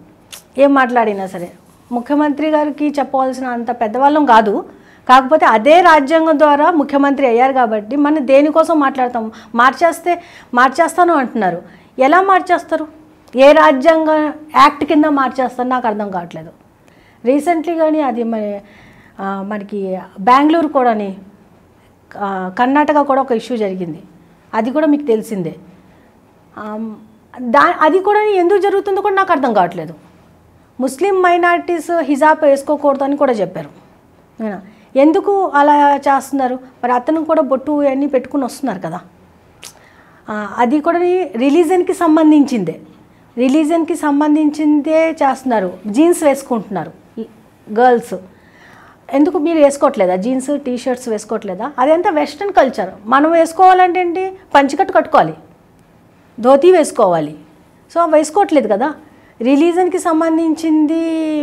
ఏం మాట్లాడినా సరే. ముఖ్యమంత్రి గారికి చెప్పవలసిన అంత పెద్దవాళ్ళం కాదు, కాకపోతే అదే రాజ్యాంగం ద్వారా ముఖ్యమంత్రి అయ్యారు కాబట్టి మనం దేని కోసం మాట్లాడతాం? మార్చేస్తే మార్చేస్తాను అంటున్నారు. ఎలా మార్చేస్తారు? ఏ రాజ్యాంగ యాక్ట్ కింద మార్చేస్తారు? నాకు అర్థం కావట్లేదు. రీసెంట్లీ గాని అది మనకి బెంగళూరు కూడాని కర్ణాటక కూడా ఒక ఇష్యూ జరిగింది. అది కూడా మీకు తెలిసిందే. దా అది కూడా ఎందుకు జరుగుతుందో కూడా నాకు అర్థం కావట్లేదు. ముస్లిం మైనారిటీస్ హిజాబ్ వేసుకోకూడదు అని కూడా చెప్పారు. ఎందుకు అలా చేస్తున్నారు? మరి అతను కూడా బొట్టు అన్నీ పెట్టుకుని వస్తున్నారు కదా. అది కూడా రిలీజన్కి సంబంధించిందే రిలీజన్కి సంబంధించిందే చేస్తున్నారు. జీన్స్ వేసుకుంటున్నారు గర్ల్స్. ఎందుకు మీరు వేసుకోవట్లేదా? జీన్స్ టీ షర్ట్స్ వేసుకోవట్లేదా? అదంతా వెస్ట్రన్ కల్చర్. మనం వేసుకోవాలంటే ఏంటి? పంచకట్టు కట్టుకోవాలి, ధోతీ వేసుకోవాలి. సో వేసుకోవట్లేదు కదా. రిలీజన్కి సంబంధించింది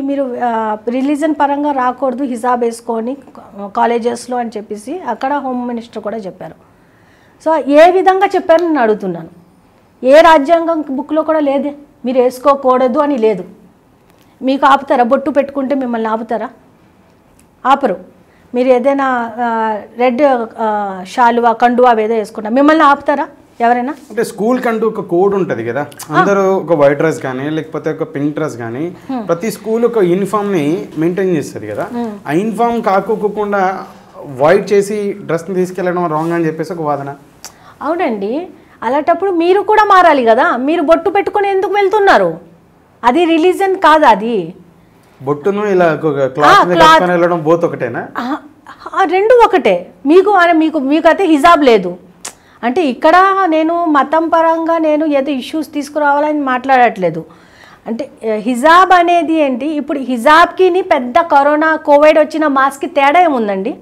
మీరు రిలీజన్ పరంగా రాకూడదు, హిజాబ్ వేసుకొని కాలేజెస్లో అని చెప్పేసి అక్కడ హోమ్ మినిస్టర్ కూడా చెప్పారు. సో ఏ విధంగా చెప్పారు నేను అడుగుతున్నాను. ఏ రాజ్యాంగం బుక్లో కూడా లేదే మీరు వేసుకోకూడదు అని లేదు. మీకు ఆపుతారా? బొట్టు పెట్టుకుంటే మిమ్మల్ని ఆపుతారా? ఆపరు. మీరు ఏదైనా రెడ్ షాలువా కండువా ఏదో వేసుకుంటా మిమ్మల్ని ఆపుతారా ఎవరైనా? అంటే స్కూల్ కంటూ ఒక కోడ్ ఉంటుంది కదా. అందరూ ఒక వైట్ డ్రెస్ కానీ లేకపోతే ఒక పింక్ డ్రెస్ కానీ ప్రతి స్కూల్ ఒక యూనిఫామ్ ని మెయింటైన్ చేస్తుంది కదా. ఆ యూనిఫామ్ కాకోకుండా వైట్ చేసి డ్రెస్ని తీసుకెళ్ళడం రాంగ్ అని చెప్పేసి ఒక వాదన. అవునండి. అలాంటప్పుడు మీరు కూడా మారాలి కదా. మీరు బొట్టు పెట్టుకుని ఎందుకు వెళ్తున్నారు? అది రిలీజన్ కాదు. అది బొట్టును ఇలా రెండు ఒకటే. మీకు మీకు మీకైతే హిజాబ్ లేదు అంటే ఇక్కడ నేను మతం పరంగా నేను ఏదో ఇష్యూస్ తీసుకురావాలని మాట్లాడట్లేదు. అంటే హిజాబ్ అనేది ఏంటి? ఇప్పుడు హిజాబ్కి పెద్ద కరోనా కోవిడ్ వచ్చిన మాస్క్కి తేడా ఏముందండి?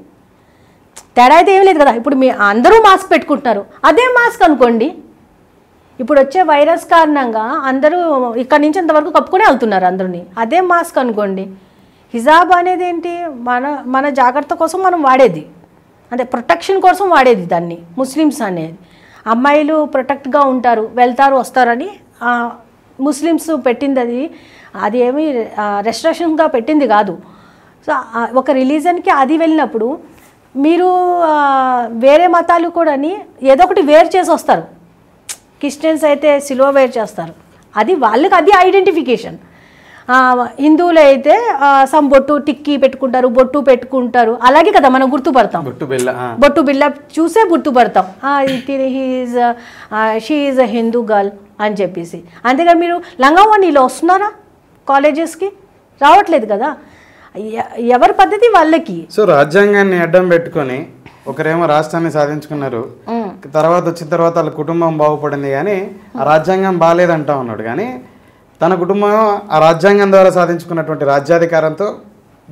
తేడా అయితే ఏం లేదు కదా. ఇప్పుడు మీ అందరూ మాస్క్ పెట్టుకుంటున్నారు. అదే మాస్క్ అనుకోండి, ఇప్పుడు వచ్చే వైరస్ కారణంగా అందరూ ఇక్కడి నుంచి అంతవరకు కప్పుకునే వెళ్తున్నారు అందరినీ. అదే మాస్క్ అనుకోండి. హిజాబ్ అనేది ఏంటి? మన మన జాగ్రత్త కోసం మనం వాడేది, అంటే ప్రొటెక్షన్ కోసం వాడేది. దాన్ని ముస్లిమ్స్ అనేది అమ్మాయిలు ప్రొటెక్ట్గా ఉంటారు, వెళ్తారు వస్తారని ముస్లిమ్స్ పెట్టింది. అది అది ఏమి రెస్ట్రిక్షన్గా పెట్టింది కాదు. సో ఒక రిలీజన్కి అది వెళ్ళినప్పుడు మీరు వేరే మతాలు కూడా ఏదో ఒకటి వేరు చేసి వస్తారు. క్రిస్టియన్స్ అయితే సిలువ వేరు చేస్తారు, అది వాళ్ళకి అది ఐడెంటిఫికేషన్. హిందువులు అయితే సమ్ బొట్టు టిక్కీ పెట్టుకుంటారు, బొట్టు పెట్టుకుంటారు. అలాగే కదా మనం గుర్తుపడతాం. బొట్టు బిళ్ళ చూసే గుర్తుపడతాం. He's she is a Hindu girl అని చెప్పేసి. అంతేగా మీరు లంగావోణి ఇలా వస్తున్నారా కాలేజెస్కి? రావట్లేదు కదా. ఎవరి పద్ధతి వాళ్ళకి. సో రాజ్యాంగాన్ని అడ్డం పెట్టుకొని ఒకరేమో రాష్ట్రాన్ని సాధించుకున్నారు, తర్వాత వచ్చిన తర్వాత వాళ్ళ కుటుంబం బాగుపడింది, కానీ ఆ రాజ్యాంగం బాగాలేదంటా ఉన్నాడు. కానీ తన కుటుంబం ఆ రాజ్యాంగం ద్వారా సాధించుకున్నటువంటి రాజ్యాధికారంతో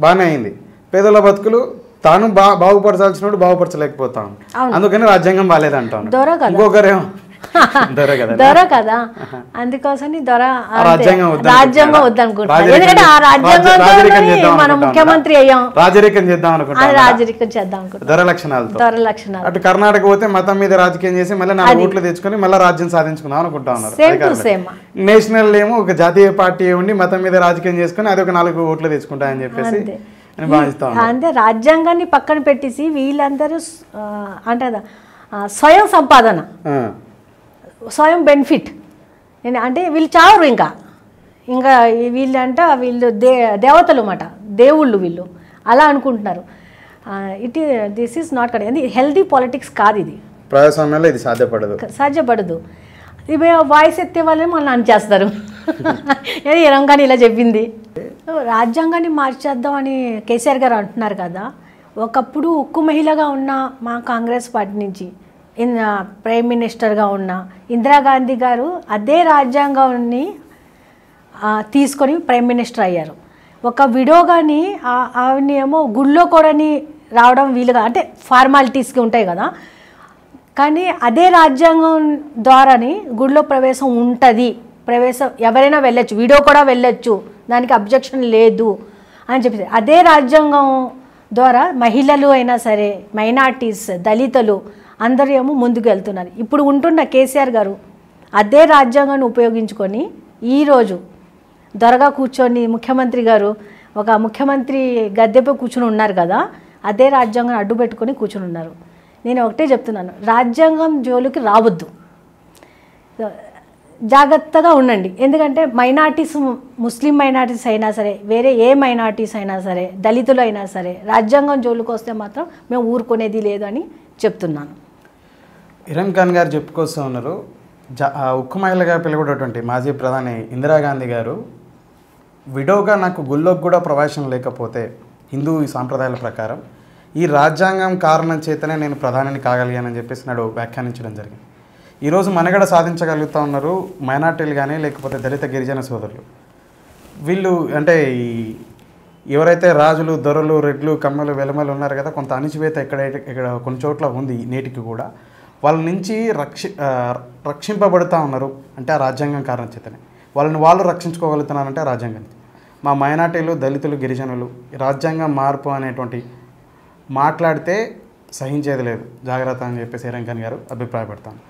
బాగానే అయింది. పేదల బతుకులు తాను బా బాగుపరచాల్సినప్పుడు బాగుపరచలేకపోతా ఉన్నాడు. అందుకని రాజ్యాంగం బాగాలేదంటాం. ఇంకొకరేమో దొర కదా, అందుకోసం దొర రాజ్యాంగం వద్దనుకుంటున్నాం. ఎందుకంటే ఆ రాజ్యాంగంతో మనం ముఖ్యమంత్రి అయ్యాం. రాజరికం చేద్దాం అనుకుంటున్నాం. రాజరికం చేద్దాం అనుకుంటున్నాం దొర లక్షణాలతో. దొర లక్షణాలు అటు కర్ణాటక పోతే మతం మీద రాజకీయం చేసి మళ్ళీ నాలుగు ఓట్లు తెచ్చుకొని మళ్ళీ రాజ్యం సాధించుకుందాం అనుకుంటా ఉన్నారు. నేషనల్ ఏమో ఒక జాతీయ పార్టీ ఉండి మతం మీద రాజకీయం చేసుకుని అది ఒక నాలుగు ఓట్లు తెచ్చుకుంటా అని చెప్పేసి అంటే రాజ్యాంగాన్ని పక్కన పెట్టేసి వీళ్ళందరూ అంటే స్వయం సంపాదన, స్వయం బెనిఫిట్ నేను అంటే వీళ్ళు చావరు. ఇంకా ఇంకా వీళ్ళంట వీళ్ళు దే దేవతలు అన్నమాట, దేవుళ్ళు వీళ్ళు అలా అనుకుంటున్నారు. It this is not correct. Healthy politics కాదు ఇది. ప్రజాస్వామ్యంలో ఇది సాధ్యపడదు సాధ్యపడదు ఇవి వాయిస్ ఎత్తే వాళ్ళే మనల్ని అనిచేస్తారు. ఏది ఎరం ఖాన్ ఇలా చెప్పింది. రాజ్యాంగాన్ని మార్చేద్దాం అని కేసీఆర్ గారు అంటున్నారు కదా. ఒకప్పుడు ఉక్కు మహిళగా ఉన్న మా కాంగ్రెస్ పార్టీ నుంచి ఇన్ ప్రైమ్ మినిస్టర్గా ఉన్న ఇందిరాగాంధీ గారు అదే రాజ్యాంగాన్ని తీసుకొని ప్రైమ్ మినిస్టర్ అయ్యారు. ఒక విడోగాని ఆవిడని ఏమో గుళ్ళో కూడాని రావడం వీలుగా అంటే ఫార్మాలిటీస్కి ఉంటాయి కదా, కానీ అదే రాజ్యాంగం ద్వారాని గుళ్ళో ప్రవేశం ఉంటుంది. ప్రవేశం ఎవరైనా వెళ్ళొచ్చు, విడో కూడా వెళ్ళొచ్చు, దానికి అబ్జెక్షన్ లేదు అని చెప్పి అదే రాజ్యాంగం ద్వారా మహిళలు అయినా సరే మైనార్టీస్ దళితులు అందరూ ఏమో ముందుకు వెళ్తున్నారు. ఇప్పుడు ఉంటున్న కేసీఆర్ గారు అదే రాజ్యాంగాన్ని ఉపయోగించుకొని ఈరోజు దొరగా కూర్చొని ముఖ్యమంత్రి గారు ఒక ముఖ్యమంత్రి గద్దెపై కూర్చొని ఉన్నారు కదా. అదే రాజ్యాంగం అడ్డు పెట్టుకొని కూర్చొని ఉన్నారు. నేను ఒకటే చెప్తున్నాను, రాజ్యాంగం జోలికి రావద్దు, జాగ్రత్తగా ఉండండి. ఎందుకంటే మైనారిటీస్, ముస్లిం మైనారిటీస్ అయినా సరే, వేరే ఏ మైనారిటీస్ అయినా సరే, దళితులు అయినా సరే, రాజ్యాంగం జోలికి వస్తే మాత్రం మేము ఊరుకునేది లేదు అని చెప్తున్నాను. ఇరమ్ ఖాన్ గారు చెప్పుకొస్తూ ఉన్నారు, ఉక్కు మహిళగా పిలువబడేటువంటి మాజీ ప్రధాని ఇందిరాగాంధీ గారు విడోగా నాకు గుళ్ళోకి కూడా ప్రవేశం లేకపోతే హిందూ సాంప్రదాయాల ప్రకారం ఈ రాజ్యాంగం కారణం చేతనే నేను ప్రధానిని కాగలిగానని చెప్పేసి నాడు వ్యాఖ్యానించడం జరిగింది. ఈరోజు మనగడ సాధించగలుగుతూ ఉన్నారు మైనార్టీలు కానీ లేకపోతే దళిత గిరిజన సోదరులు. వీళ్ళు అంటే ఎవరైతే రాజులు, దొరలు, రెడ్లు, కమ్మలు, వెలమలు ఉన్నారు కదా, కొంత అణిచివేత ఎక్కడైతే ఇక్కడ కొన్ని చోట్ల ఉంది నేటికి కూడా, వాళ్ళ నుంచి రక్షి రక్షింపబడుతూ ఉన్నారు. అంటే ఆ రాజ్యాంగం కారణం చేతనే వాళ్ళని వాళ్ళు రక్షించుకోగలుగుతున్నారంటే రాజ్యాంగం. మా మైనార్టీలు, దళితులు, గిరిజనులు రాజ్యాంగం మార్పు అనేటువంటి మాట్లాడితే సహించేది లేదు, జాగ్రత్త అని చెప్పేసి ఎరం ఖాన్ గారు అభిప్రాయపడతాను.